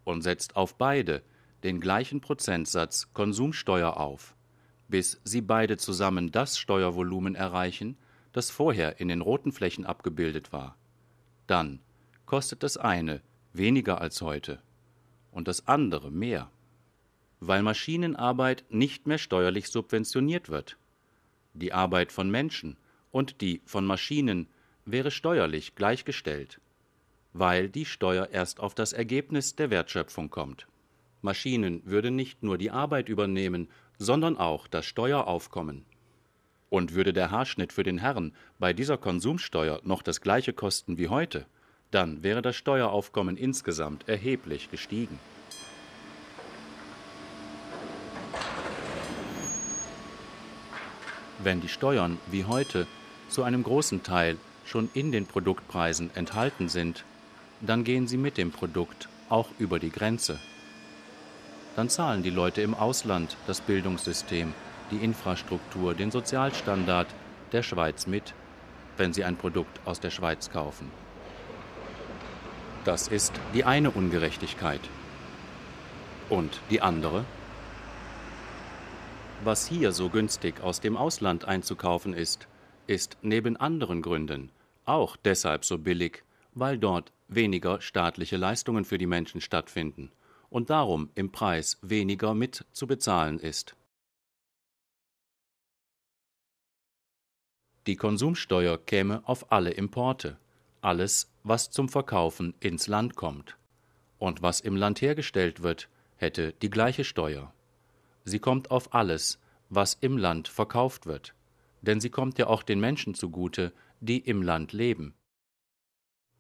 und setzt auf beide den gleichen Prozentsatz Konsumsteuer auf, bis sie beide zusammen das Steuervolumen erreichen, das vorher in den roten Flächen abgebildet war, dann kostet das eine weniger als heute und das andere mehr, weil Maschinenarbeit nicht mehr steuerlich subventioniert wird. Die Arbeit von Menschen und die von Maschinen wäre steuerlich gleichgestellt, weil die Steuer erst auf das Ergebnis der Wertschöpfung kommt. Maschinen würden nicht nur die Arbeit übernehmen, sondern auch das Steueraufkommen. Und würde der Haarschnitt für den Herren bei dieser Konsumsteuer noch das gleiche kosten wie heute, dann wäre das Steueraufkommen insgesamt erheblich gestiegen. Wenn die Steuern wie heute zu einem großen Teil schon in den Produktpreisen enthalten sind, dann gehen sie mit dem Produkt auch über die Grenze. Dann zahlen die Leute im Ausland das Bildungssystem, die Infrastruktur, den Sozialstandard der Schweiz mit, wenn sie ein Produkt aus der Schweiz kaufen. Das ist die eine Ungerechtigkeit. Und die andere? Was hier so günstig aus dem Ausland einzukaufen ist, ist neben anderen Gründen auch deshalb so billig, weil dort weniger staatliche Leistungen für die Menschen stattfinden und darum im Preis weniger mit zu bezahlen ist. Die Konsumsteuer käme auf alle Importe, alles, was zum Verkaufen ins Land kommt. Und was im Land hergestellt wird, hätte die gleiche Steuer. Sie kommt auf alles, was im Land verkauft wird, denn sie kommt ja auch den Menschen zugute, die im Land leben.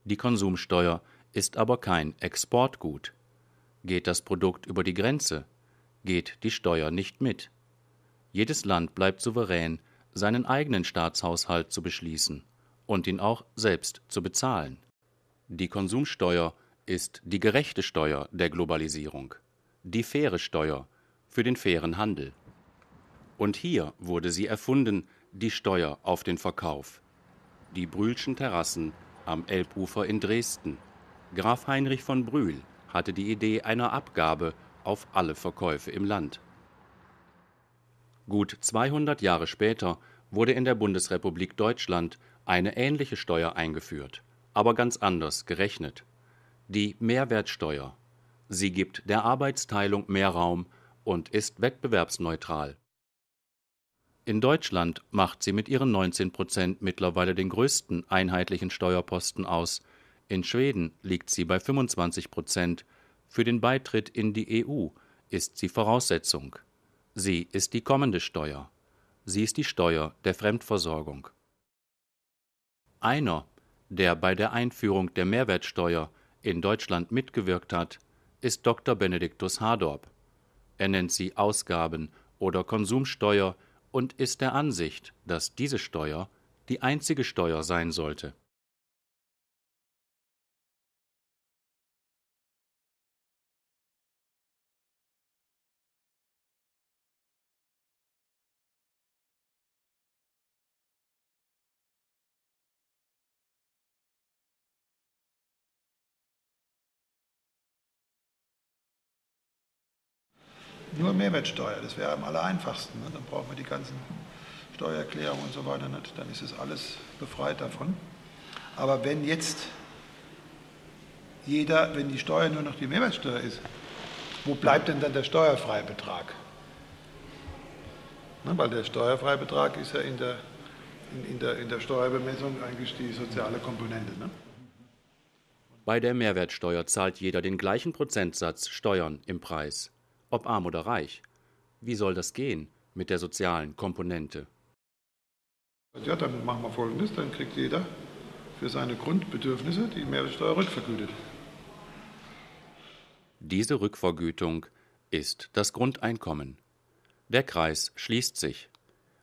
Die Konsumsteuer ist aber kein Exportgut. Geht das Produkt über die Grenze, geht die Steuer nicht mit. Jedes Land bleibt souverän, seinen eigenen Staatshaushalt zu beschließen und ihn auch selbst zu bezahlen. Die Konsumsteuer ist die gerechte Steuer der Globalisierung, die faire Steuer für den fairen Handel. Und hier wurde sie erfunden, die Steuer auf den Verkauf. Die Brühlschen Terrassen am Elbufer in Dresden. Graf Heinrich von Brühl hatte die Idee einer Abgabe auf alle Verkäufe im Land. Gut zweihundert Jahre später wurde in der Bundesrepublik Deutschland eine ähnliche Steuer eingeführt, aber ganz anders gerechnet. Die Mehrwertsteuer. Sie gibt der Arbeitsteilung mehr Raum und ist wettbewerbsneutral. In Deutschland macht sie mit ihren neunzehn Prozent mittlerweile den größten einheitlichen Steuerposten aus. In Schweden liegt sie bei fünfundzwanzig Prozent. Für den Beitritt in die E U ist sie Voraussetzung. Sie ist die kommende Steuer. Sie ist die Steuer der Fremdversorgung. Einer, der bei der Einführung der Mehrwertsteuer in Deutschland mitgewirkt hat, ist Doktor Benediktus Hardorp. Er nennt sie Ausgaben- oder Konsumsteuer und ist der Ansicht, dass diese Steuer die einzige Steuer sein sollte. Nur Mehrwertsteuer, das wäre am aller einfachsten. Ne? Dann brauchen wir die ganzen Steuererklärungen und so weiter nicht. Dann ist es alles befreit davon. Aber wenn jetzt jeder, wenn die Steuer nur noch die Mehrwertsteuer ist, wo bleibt denn dann der steuerfreie Betrag? Ne? Weil der steuerfreie Betrag ist ja in der, in, in der, in der Steuerbemessung eigentlich die soziale Komponente. Ne? Bei der Mehrwertsteuer zahlt jeder den gleichen Prozentsatz Steuern im Preis. Ob arm oder reich. Wie soll das gehen mit der sozialen Komponente? Ja, dann machen wir Folgendes, dann kriegt jeder für seine Grundbedürfnisse die Mehrwertsteuer rückvergütet. Diese Rückvergütung ist das Grundeinkommen. Der Kreis schließt sich.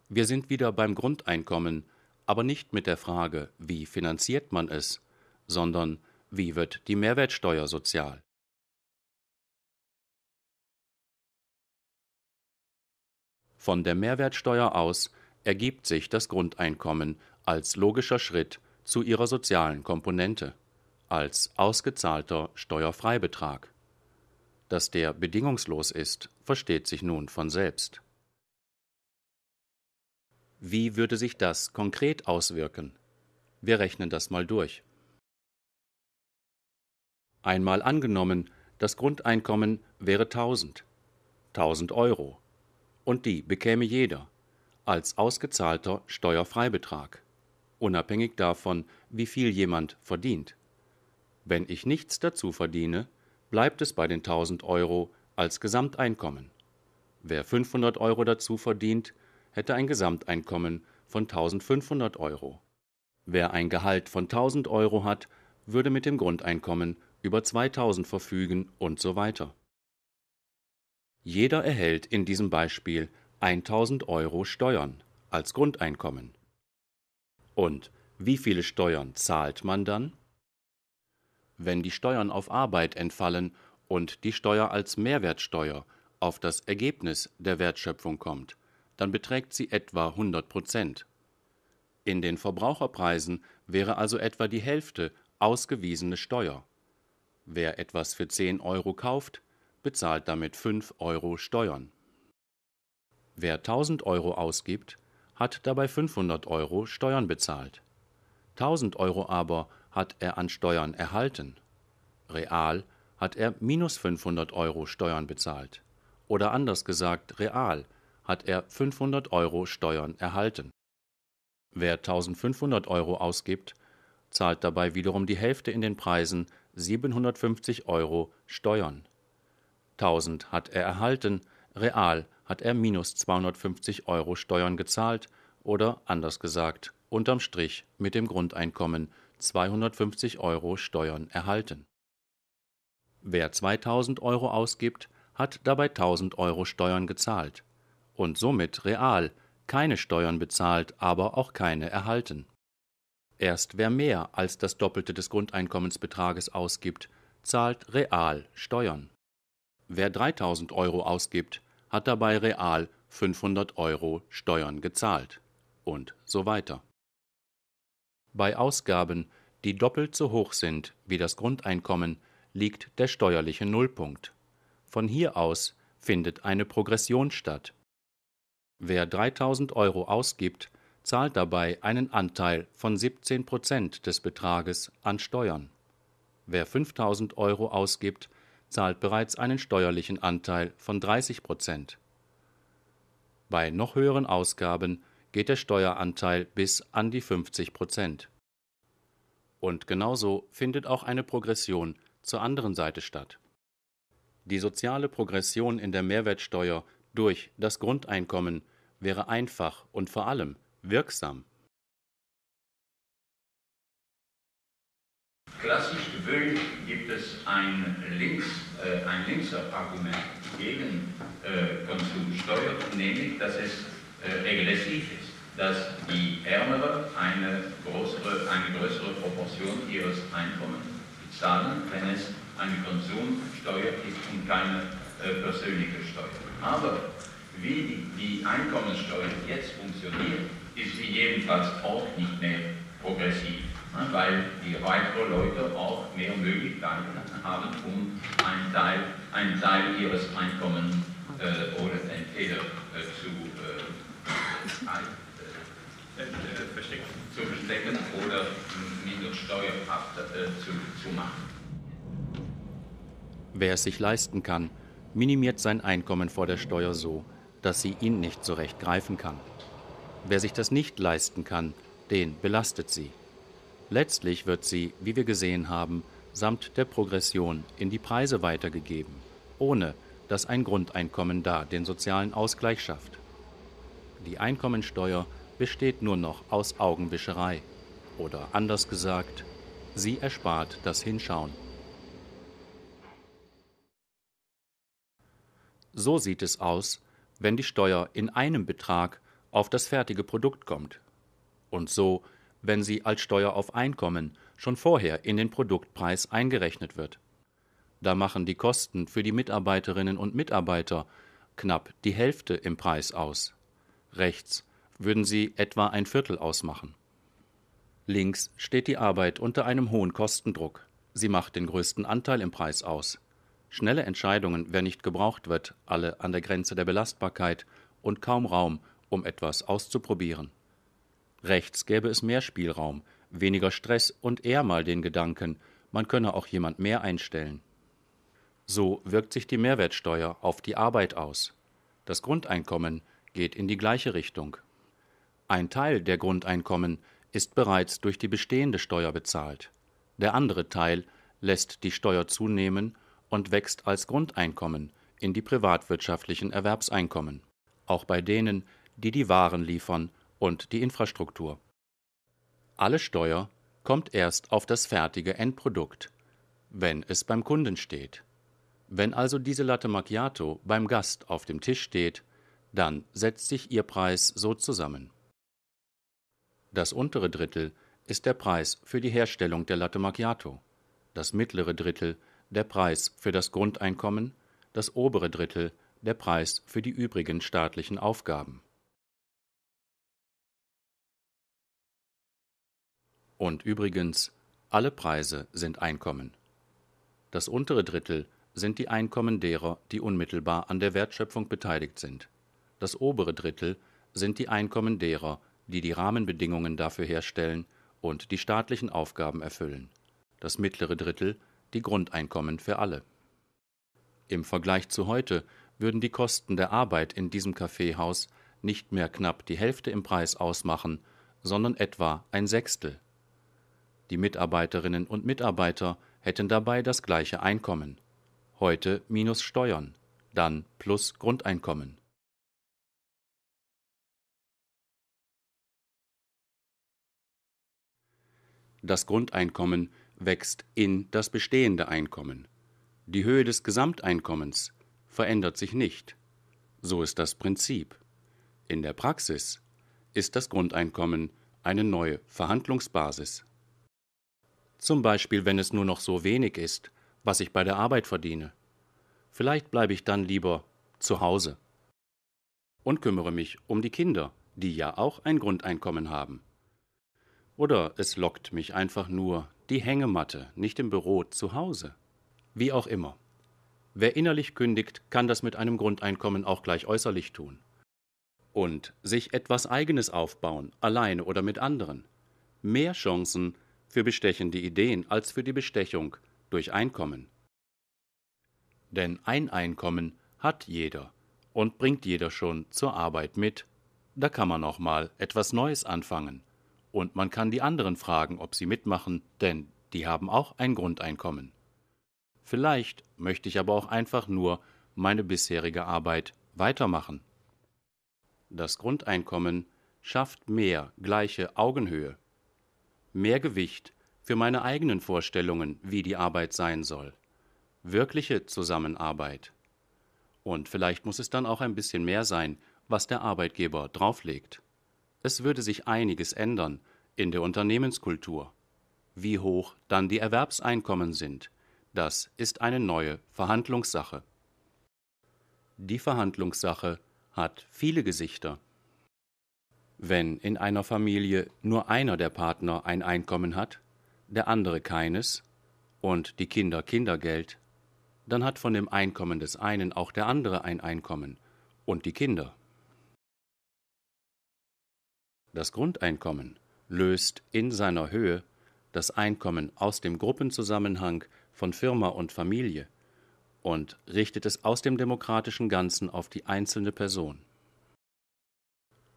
Wir sind wieder beim Grundeinkommen, aber nicht mit der Frage, wie finanziert man es, sondern wie wird die Mehrwertsteuer sozial? Von der Mehrwertsteuer aus ergibt sich das Grundeinkommen als logischer Schritt zu ihrer sozialen Komponente, als ausgezahlter Steuerfreibetrag. Dass der bedingungslos ist, versteht sich nun von selbst. Wie würde sich das konkret auswirken? Wir rechnen das mal durch. Einmal angenommen, das Grundeinkommen wäre tausend, tausend Euro. Und die bekäme jeder als ausgezahlter Steuerfreibetrag, unabhängig davon, wie viel jemand verdient. Wenn ich nichts dazu verdiene, bleibt es bei den tausend Euro als Gesamteinkommen. Wer fünfhundert Euro dazu verdient, hätte ein Gesamteinkommen von eintausendfünfhundert Euro. Wer ein Gehalt von tausend Euro hat, würde mit dem Grundeinkommen über zweitausend verfügen und so weiter. Jeder erhält in diesem Beispiel eintausend Euro Steuern als Grundeinkommen. Und wie viele Steuern zahlt man dann? Wenn die Steuern auf Arbeit entfallen und die Steuer als Mehrwertsteuer auf das Ergebnis der Wertschöpfung kommt, dann beträgt sie etwa hundert Prozent. In den Verbraucherpreisen wäre also etwa die Hälfte ausgewiesene Steuer. Wer etwas für zehn Euro kauft, bezahlt damit fünf Euro Steuern. Wer tausend Euro ausgibt, hat dabei fünfhundert Euro Steuern bezahlt. tausend Euro aber hat er an Steuern erhalten. Real hat er minus fünfhundert Euro Steuern bezahlt. Oder anders gesagt, real hat er fünfhundert Euro Steuern erhalten. Wer eintausendfünfhundert Euro ausgibt, zahlt dabei wiederum die Hälfte in den Preisen, siebenhundertfünfzig Euro Steuern. tausend hat er erhalten, real hat er minus zweihundertfünfzig Euro Steuern gezahlt oder, anders gesagt, unterm Strich mit dem Grundeinkommen zweihundertfünfzig Euro Steuern erhalten. Wer zweitausend Euro ausgibt, hat dabei tausend Euro Steuern gezahlt und somit real keine Steuern bezahlt, aber auch keine erhalten. Erst wer mehr als das Doppelte des Grundeinkommensbetrages ausgibt, zahlt real Steuern. Wer dreitausend Euro ausgibt, hat dabei real fünfhundert Euro Steuern gezahlt und so weiter. Bei Ausgaben, die doppelt so hoch sind wie das Grundeinkommen, liegt der steuerliche Nullpunkt. Von hier aus findet eine Progression statt. Wer dreitausend Euro ausgibt, zahlt dabei einen Anteil von siebzehn Prozent des Betrages an Steuern. Wer fünftausend Euro ausgibt, zahlt bereits einen steuerlichen Anteil von dreißig Prozent. Bei noch höheren Ausgaben geht der Steueranteil bis an die fünfzig Prozent. Und genauso findet auch eine Progression zur anderen Seite statt. Die soziale Progression in der Mehrwertsteuer durch das Grundeinkommen wäre einfach und vor allem wirksam. Klassisch gewöhnlich gibt es ein, Links, äh, ein linkser Argument gegen äh, Konsumsteuer, nämlich dass es äh, regressiv ist, dass die Ärmeren eine größere, eine größere Proportion ihres Einkommens bezahlen, wenn es eine Konsumsteuer ist und keine äh, persönliche Steuer. Aber wie die Einkommenssteuer jetzt funktioniert, ist sie jedenfalls auch nicht mehr progressiv, weil die reichen Leute auch mehr Möglichkeiten haben, um einen Teil, einen Teil ihres Einkommens äh, oder entweder äh, zu, äh, äh, zu verstecken oder minder steuerhaft äh, zu, zu machen. Wer es sich leisten kann, minimiert sein Einkommen vor der Steuer so, dass sie ihn nicht so recht greifen kann. Wer sich das nicht leisten kann, den belastet sie. Letztlich wird sie, wie wir gesehen haben, samt der Progression in die Preise weitergegeben, ohne dass ein Grundeinkommen da den sozialen Ausgleich schafft. Die Einkommensteuer besteht nur noch aus Augenwischerei oder anders gesagt, sie erspart das Hinschauen. So sieht es aus, wenn die Steuer in einem Betrag auf das fertige Produkt kommt und so, wenn sie als Steuer auf Einkommen schon vorher in den Produktpreis eingerechnet wird. Da machen die Kosten für die Mitarbeiterinnen und Mitarbeiter knapp die Hälfte im Preis aus. Rechts würden sie etwa ein Viertel ausmachen. Links steht die Arbeit unter einem hohen Kostendruck. Sie macht den größten Anteil im Preis aus. Schnelle Entscheidungen, wer nicht gebraucht wird, alle an der Grenze der Belastbarkeit und kaum Raum, um etwas auszuprobieren. Rechts gäbe es mehr Spielraum, weniger Stress und eher mal den Gedanken, man könne auch jemand mehr einstellen. So wirkt sich die Mehrwertsteuer auf die Arbeit aus. Das Grundeinkommen geht in die gleiche Richtung. Ein Teil der Grundeinkommen ist bereits durch die bestehende Steuer bezahlt. Der andere Teil lässt die Steuer zunehmen und wächst als Grundeinkommen in die privatwirtschaftlichen Erwerbseinkommen, auch bei denen, die die Waren liefern und die Infrastruktur. Alle Steuer kommt erst auf das fertige Endprodukt, wenn es beim Kunden steht. Wenn also diese Latte Macchiato beim Gast auf dem Tisch steht, dann setzt sich ihr Preis so zusammen. Das untere Drittel ist der Preis für die Herstellung der Latte Macchiato, das mittlere Drittel der Preis für das Grundeinkommen, das obere Drittel der Preis für die übrigen staatlichen Aufgaben. Und übrigens, alle Preise sind Einkommen. Das untere Drittel sind die Einkommen derer, die unmittelbar an der Wertschöpfung beteiligt sind. Das obere Drittel sind die Einkommen derer, die die Rahmenbedingungen dafür herstellen und die staatlichen Aufgaben erfüllen. Das mittlere Drittel die Grundeinkommen für alle. Im Vergleich zu heute würden die Kosten der Arbeit in diesem Kaffeehaus nicht mehr knapp die Hälfte im Preis ausmachen, sondern etwa ein Sechstel. Die Mitarbeiterinnen und Mitarbeiter hätten dabei das gleiche Einkommen. Heute minus Steuern, dann plus Grundeinkommen. Das Grundeinkommen wächst in das bestehende Einkommen. Die Höhe des Gesamteinkommens verändert sich nicht. So ist das Prinzip. In der Praxis ist das Grundeinkommen eine neue Verhandlungsbasis. Zum Beispiel, wenn es nur noch so wenig ist, was ich bei der Arbeit verdiene. Vielleicht bleibe ich dann lieber zu Hause und kümmere mich um die Kinder, die ja auch ein Grundeinkommen haben. Oder es lockt mich einfach nur die Hängematte, nicht im Büro, zu Hause. Wie auch immer. Wer innerlich kündigt, kann das mit einem Grundeinkommen auch gleich äußerlich tun. Und sich etwas Eigenes aufbauen, alleine oder mit anderen. Mehr Chancen für bestechende Ideen als für die Bestechung durch Einkommen. Denn ein Einkommen hat jeder und bringt jeder schon zur Arbeit mit. Da kann man noch mal etwas Neues anfangen. Und man kann die anderen fragen, ob sie mitmachen, denn die haben auch ein Grundeinkommen. Vielleicht möchte ich aber auch einfach nur meine bisherige Arbeit weitermachen. Das Grundeinkommen schafft mehr gleiche Augenhöhe, mehr Gewicht für meine eigenen Vorstellungen, wie die Arbeit sein soll, wirkliche Zusammenarbeit. Und vielleicht muss es dann auch ein bisschen mehr sein, was der Arbeitgeber drauflegt. Es würde sich einiges ändern in der Unternehmenskultur. Wie hoch dann die Erwerbseinkommen sind, das ist eine neue Verhandlungssache. Die Verhandlungssache hat viele Gesichter. Wenn in einer Familie nur einer der Partner ein Einkommen hat, der andere keines und die Kinder Kindergeld, dann hat von dem Einkommen des einen auch der andere ein Einkommen und die Kinder. Das Grundeinkommen löst in seiner Höhe das Einkommen aus dem Gruppenzusammenhang von Firma und Familie und richtet es aus dem demokratischen Ganzen auf die einzelne Person.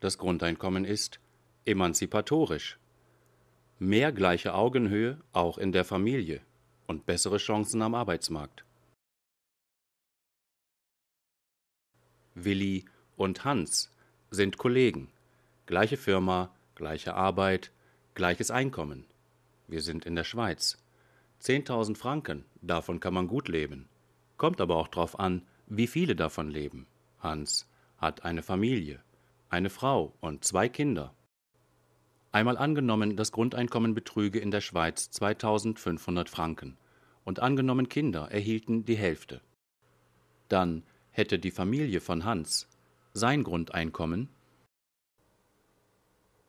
Das Grundeinkommen ist emanzipatorisch. Mehr gleiche Augenhöhe auch in der Familie und bessere Chancen am Arbeitsmarkt. Willi und Hans sind Kollegen. Gleiche Firma, gleiche Arbeit, gleiches Einkommen. Wir sind in der Schweiz. zehntausend Franken, davon kann man gut leben. Kommt aber auch darauf an, wie viele davon leben. Hans hat eine Familie, eine Frau und zwei Kinder. Einmal angenommen, das Grundeinkommen betrüge in der Schweiz zweitausendfünfhundert Franken und angenommen Kinder erhielten die Hälfte. Dann hätte die Familie von Hans sein Grundeinkommen,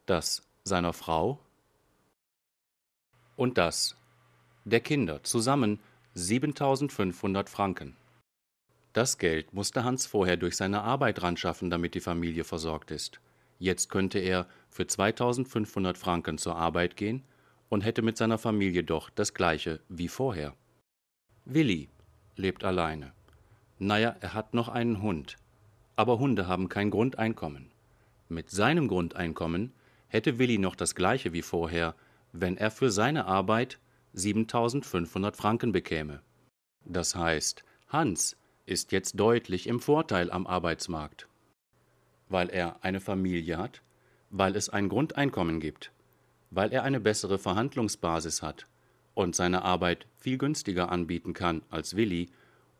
das seiner Frau und das der Kinder, zusammen siebentausendfünfhundert Franken. Das Geld musste Hans vorher durch seine Arbeit ranschaffen, damit die Familie versorgt ist. Jetzt könnte er für zweitausendfünfhundert Franken zur Arbeit gehen und hätte mit seiner Familie doch das Gleiche wie vorher. Willi lebt alleine. Naja, er hat noch einen Hund. Aber Hunde haben kein Grundeinkommen. Mit seinem Grundeinkommen hätte Willi noch das Gleiche wie vorher, wenn er für seine Arbeit siebentausendfünfhundert Franken bekäme. Das heißt, Hans ist jetzt deutlich im Vorteil am Arbeitsmarkt, weil er eine Familie hat, weil es ein Grundeinkommen gibt, weil er eine bessere Verhandlungsbasis hat und seine Arbeit viel günstiger anbieten kann als Willi,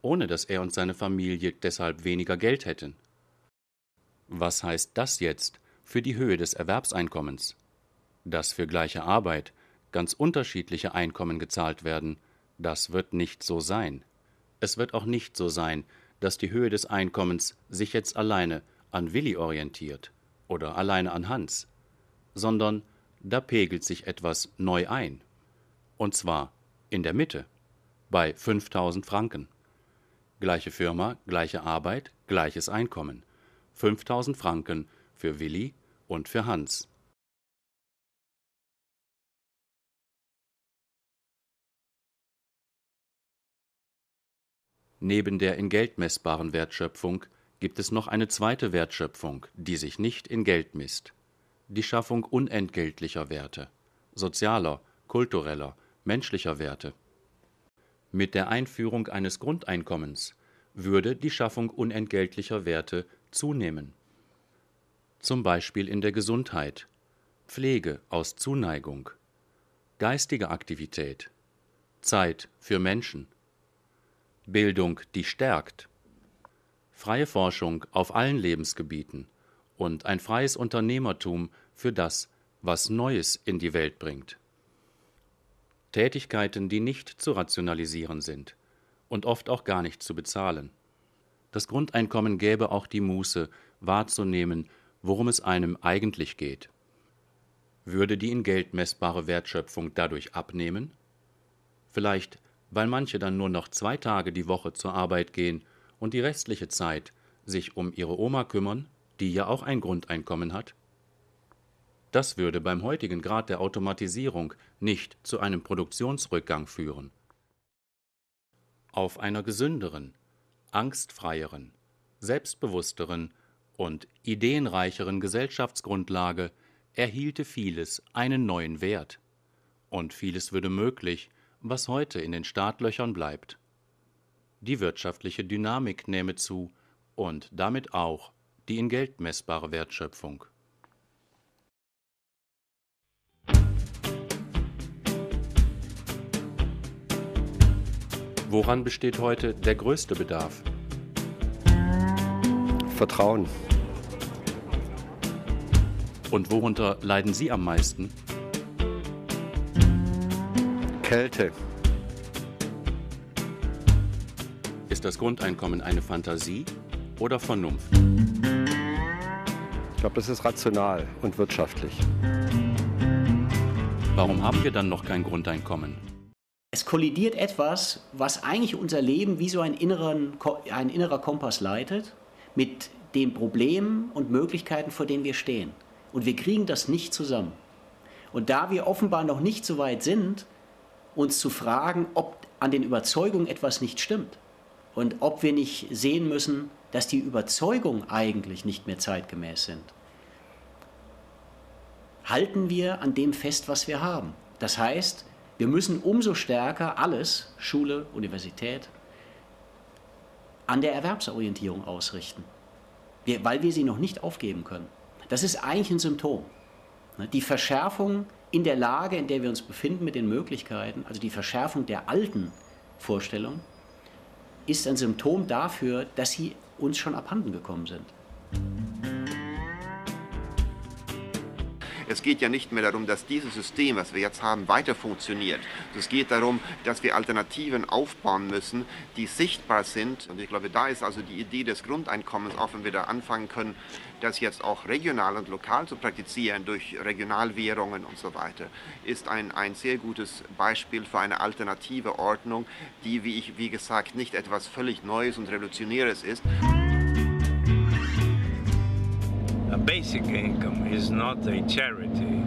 ohne dass er und seine Familie deshalb weniger Geld hätten. Was heißt das jetzt für die Höhe des Erwerbseinkommens? Dass für gleiche Arbeit ganz unterschiedliche Einkommen gezahlt werden, das wird nicht so sein. Es wird auch nicht so sein, dass die Höhe des Einkommens sich jetzt alleine an Willi orientiert oder alleine an Hans, sondern da pegelt sich etwas neu ein. Und zwar in der Mitte, bei fünftausend Franken. Gleiche Firma, gleiche Arbeit, gleiches Einkommen. fünftausend Franken für Willi und für Hans. Neben der in Geld messbaren Wertschöpfung gibt es noch eine zweite Wertschöpfung, die sich nicht in Geld misst. Die Schaffung unentgeltlicher Werte, sozialer, kultureller, menschlicher Werte. Mit der Einführung eines Grundeinkommens würde die Schaffung unentgeltlicher Werte zunehmen. Zum Beispiel in der Gesundheit, Pflege aus Zuneigung, geistige Aktivität, Zeit für Menschen, Bildung, die stärkt, freie Forschung auf allen Lebensgebieten und ein freies Unternehmertum für das, was Neues in die Welt bringt. Tätigkeiten, die nicht zu rationalisieren sind und oft auch gar nicht zu bezahlen. Das Grundeinkommen gäbe auch die Muße, wahrzunehmen, worum es einem eigentlich geht. Würde die in Geld messbare Wertschöpfung dadurch abnehmen? Vielleicht, weil manche dann nur noch zwei Tage die Woche zur Arbeit gehen und die restliche Zeit sich um ihre Oma kümmern, die ja auch ein Grundeinkommen hat? Das würde beim heutigen Grad der Automatisierung nicht zu einem Produktionsrückgang führen. Auf einer gesünderen, angstfreieren, selbstbewussteren und ideenreicheren Gesellschaftsgrundlage erhielte vieles einen neuen Wert. Und vieles würde möglich, was heute in den Startlöchern bleibt. Die wirtschaftliche Dynamik nähme zu und damit auch die in Geld messbare Wertschöpfung. Woran besteht heute der größte Bedarf? Vertrauen. Und worunter leiden Sie am meisten? Kälte. Ist das Grundeinkommen eine Fantasie oder Vernunft? Ich glaube, das ist rational und wirtschaftlich. Warum haben wir dann noch kein Grundeinkommen? Es kollidiert etwas, was eigentlich unser Leben wie so ein, inneren, ein innerer Kompass leitet, mit den Problemen und Möglichkeiten, vor denen wir stehen. Und wir kriegen das nicht zusammen. Und da wir offenbar noch nicht so weit sind, uns zu fragen, ob an den Überzeugungen etwas nicht stimmt und ob wir nicht sehen müssen, dass die Überzeugungen eigentlich nicht mehr zeitgemäß sind, halten wir an dem fest, was wir haben. Das heißt, wir müssen umso stärker alles, Schule, Universität, an der Erwerbsorientierung ausrichten, wir, weil wir sie noch nicht aufgeben können. Das ist eigentlich ein Symptom. Die Verschärfung in der Lage, in der wir uns befinden mit den Möglichkeiten, also die Verschärfung der alten Vorstellung, ist ein Symptom dafür, dass sie uns schon abhanden gekommen sind. Es geht ja nicht mehr darum, dass dieses System, was wir jetzt haben, weiter funktioniert. Es geht darum, dass wir Alternativen aufbauen müssen, die sichtbar sind. Und ich glaube, da ist also die Idee des Grundeinkommens, auch wenn wir da anfangen können, das jetzt auch regional und lokal zu praktizieren durch Regionalwährungen und so weiter, ist ein, ein sehr gutes Beispiel für eine alternative Ordnung, die, wie ich, wie gesagt, nicht etwas völlig Neues und Revolutionäres ist. A basic income is not a charity.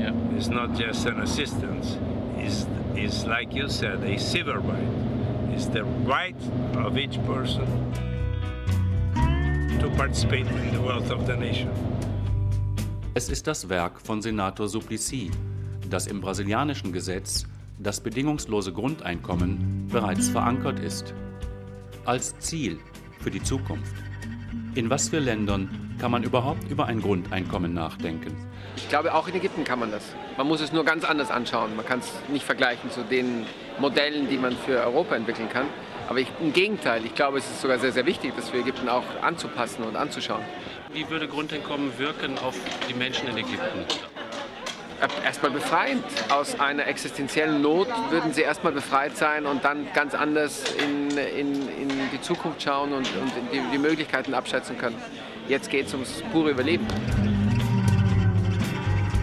Yeah. It's not just an assistance. It's, it's like you said, a civil right. It's the right of each person to participate in the wealth of the nation. Es ist das Werk von Senator Suplicy, das im brasilianischen Gesetz das bedingungslose Grundeinkommen bereits verankert ist. Als Ziel für die Zukunft. In was für Ländern kann man überhaupt über ein Grundeinkommen nachdenken? Ich glaube, auch in Ägypten kann man das. Man muss es nur ganz anders anschauen. Man kann es nicht vergleichen zu den Modellen, die man für Europa entwickeln kann. Aber ich, im Gegenteil, ich glaube, es ist sogar sehr, sehr wichtig, das für Ägypten auch anzupassen und anzuschauen. Wie würde Grundeinkommen wirken auf die Menschen in Ägypten? Erstmal befreiend. Aus einer existenziellen Not würden sie erstmal befreit sein und dann ganz anders in, in, in die Zukunft schauen und, und die, die Möglichkeiten abschätzen können. Jetzt geht es ums pure Überleben.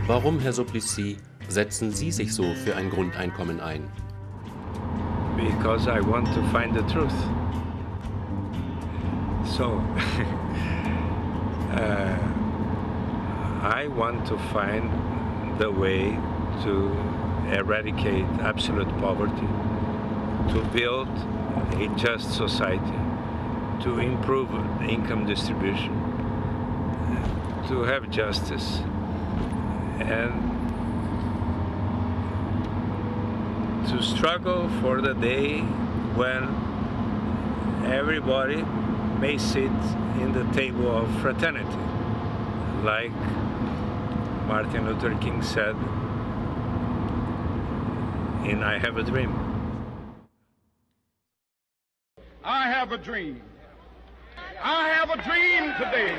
Warum, Herr Suplicy, setzen Sie sich so für ein Grundeinkommen ein? Because I want to find the truth. So, uh, I want to find the way to eradicate absolute poverty, to build a just society, to improve income distribution, to have justice, and to struggle for the day when everybody may sit in the table of fraternity, like Martin Luther King said in I Have a Dream. I have a dream. I have a dream today.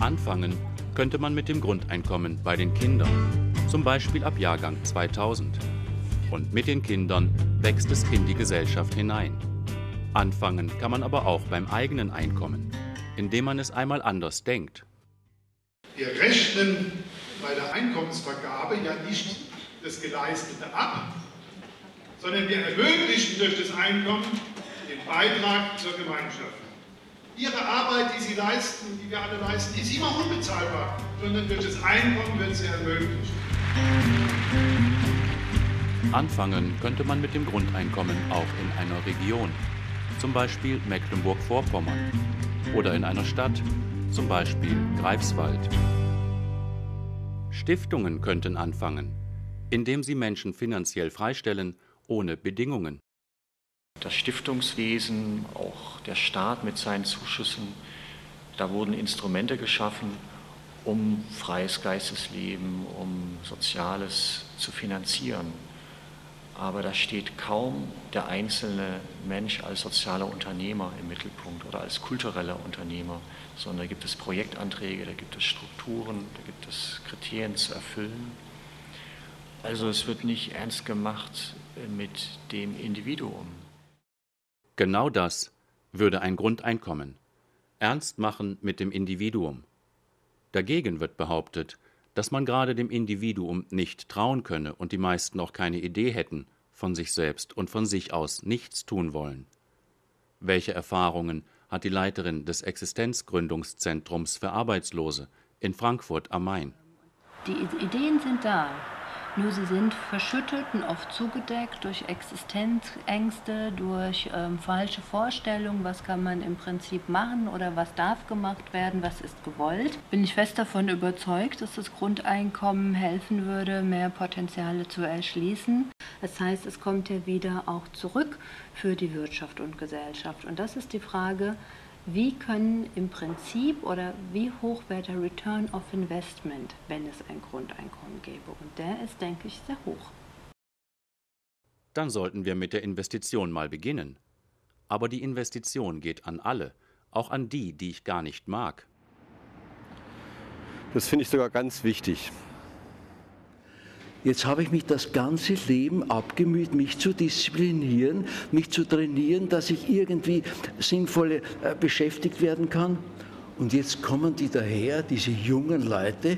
Anfangen könnte man mit dem Grundeinkommen bei den Kindern, zum Beispiel ab Jahrgang zweitausend. Und mit den Kindern wächst es in die Gesellschaft hinein. Anfangen kann man aber auch beim eigenen Einkommen, indem man es einmal anders denkt. Wir rechnen bei der Einkommensvergabe ja nicht das Geleistete ab, sondern wir ermöglichen durch das Einkommen den Beitrag zur Gemeinschaft. Ihre Arbeit, die Sie leisten, die wir alle leisten, ist immer unbezahlbar, sondern durch das Einkommen wird sie ermöglicht. Anfangen könnte man mit dem Grundeinkommen auch in einer Region, zum Beispiel Mecklenburg-Vorpommern, oder in einer Stadt, zum Beispiel Greifswald. Stiftungen könnten anfangen, indem sie Menschen finanziell freistellen, ohne Bedingungen. Das Stiftungswesen, auch der Staat mit seinen Zuschüssen, da wurden Instrumente geschaffen, um freies Geistesleben, um Soziales zu finanzieren. Aber da steht kaum der einzelne Mensch als sozialer Unternehmer im Mittelpunkt oder als kultureller Unternehmer, sondern da gibt es Projektanträge, da gibt es Strukturen, da gibt es Kriterien zu erfüllen. Also es wird nicht ernst gemacht mit dem Individuum. Genau das würde ein Grundeinkommen. Ernst machen mit dem Individuum. Dagegen wird behauptet, dass man gerade dem Individuum nicht trauen könne und die meisten auch keine Idee hätten, von sich selbst und von sich aus nichts tun wollen. Welche Erfahrungen hat die Leiterin des Existenzgründungszentrums für Arbeitslose in Frankfurt am Main? Die Ideen sind da. Nur sie sind verschüttet und oft zugedeckt durch Existenzängste, durch ähm, falsche Vorstellungen, was kann man im Prinzip machen oder was darf gemacht werden, was ist gewollt. Bin ich fest davon überzeugt, dass das Grundeinkommen helfen würde, mehr Potenziale zu erschließen. Das heißt, es kommt ja wieder auch zurück für die Wirtschaft und Gesellschaft. Und das ist die Frage, wie können im Prinzip oder wie hoch wäre der Return of Investment, wenn es ein Grundeinkommen gäbe? Und der ist, denke ich, sehr hoch. Dann sollten wir mit der Investition mal beginnen. Aber die Investition geht an alle, auch an die, die ich gar nicht mag. Das finde ich sogar ganz wichtig. Jetzt habe ich mich das ganze Leben abgemüht, mich zu disziplinieren, mich zu trainieren, dass ich irgendwie sinnvoll äh, beschäftigt werden kann. Und jetzt kommen die daher, diese jungen Leute,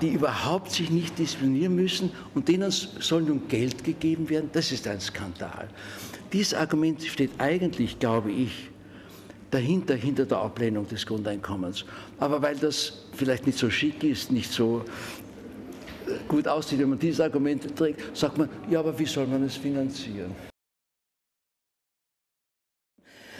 die überhaupt sich nicht disziplinieren müssen und denen soll nun Geld gegeben werden, das ist ein Skandal. Dieses Argument steht eigentlich, glaube ich, dahinter, hinter der Ablehnung des Grundeinkommens. Aber weil das vielleicht nicht so schick ist, nicht so gut aussieht, wenn man dieses Argument trägt, sagt man, ja, aber wie soll man es finanzieren?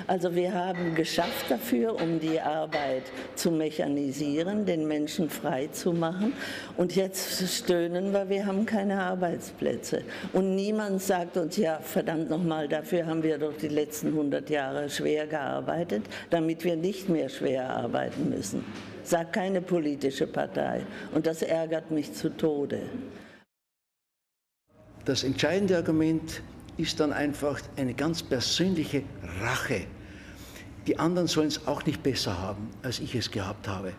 Also wir haben geschafft dafür, um die Arbeit zu mechanisieren, den Menschen frei zu machen. Und jetzt stöhnen wir, wir haben keine Arbeitsplätze. Und niemand sagt uns, ja verdammt nochmal, dafür haben wir doch die letzten hundert Jahre schwer gearbeitet, damit wir nicht mehr schwer arbeiten müssen. Sagt keine politische Partei. Und das ärgert mich zu Tode. Das entscheidende Argument ist dann einfach eine ganz persönliche Rache. Die anderen sollen es auch nicht besser haben, als ich es gehabt habe.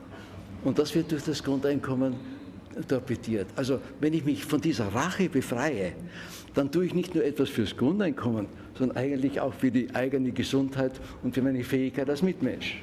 Und das wird durch das Grundeinkommen torpediert. Also wenn ich mich von dieser Rache befreie, dann tue ich nicht nur etwas fürs Grundeinkommen, sondern eigentlich auch für die eigene Gesundheit und für meine Fähigkeit als Mitmensch.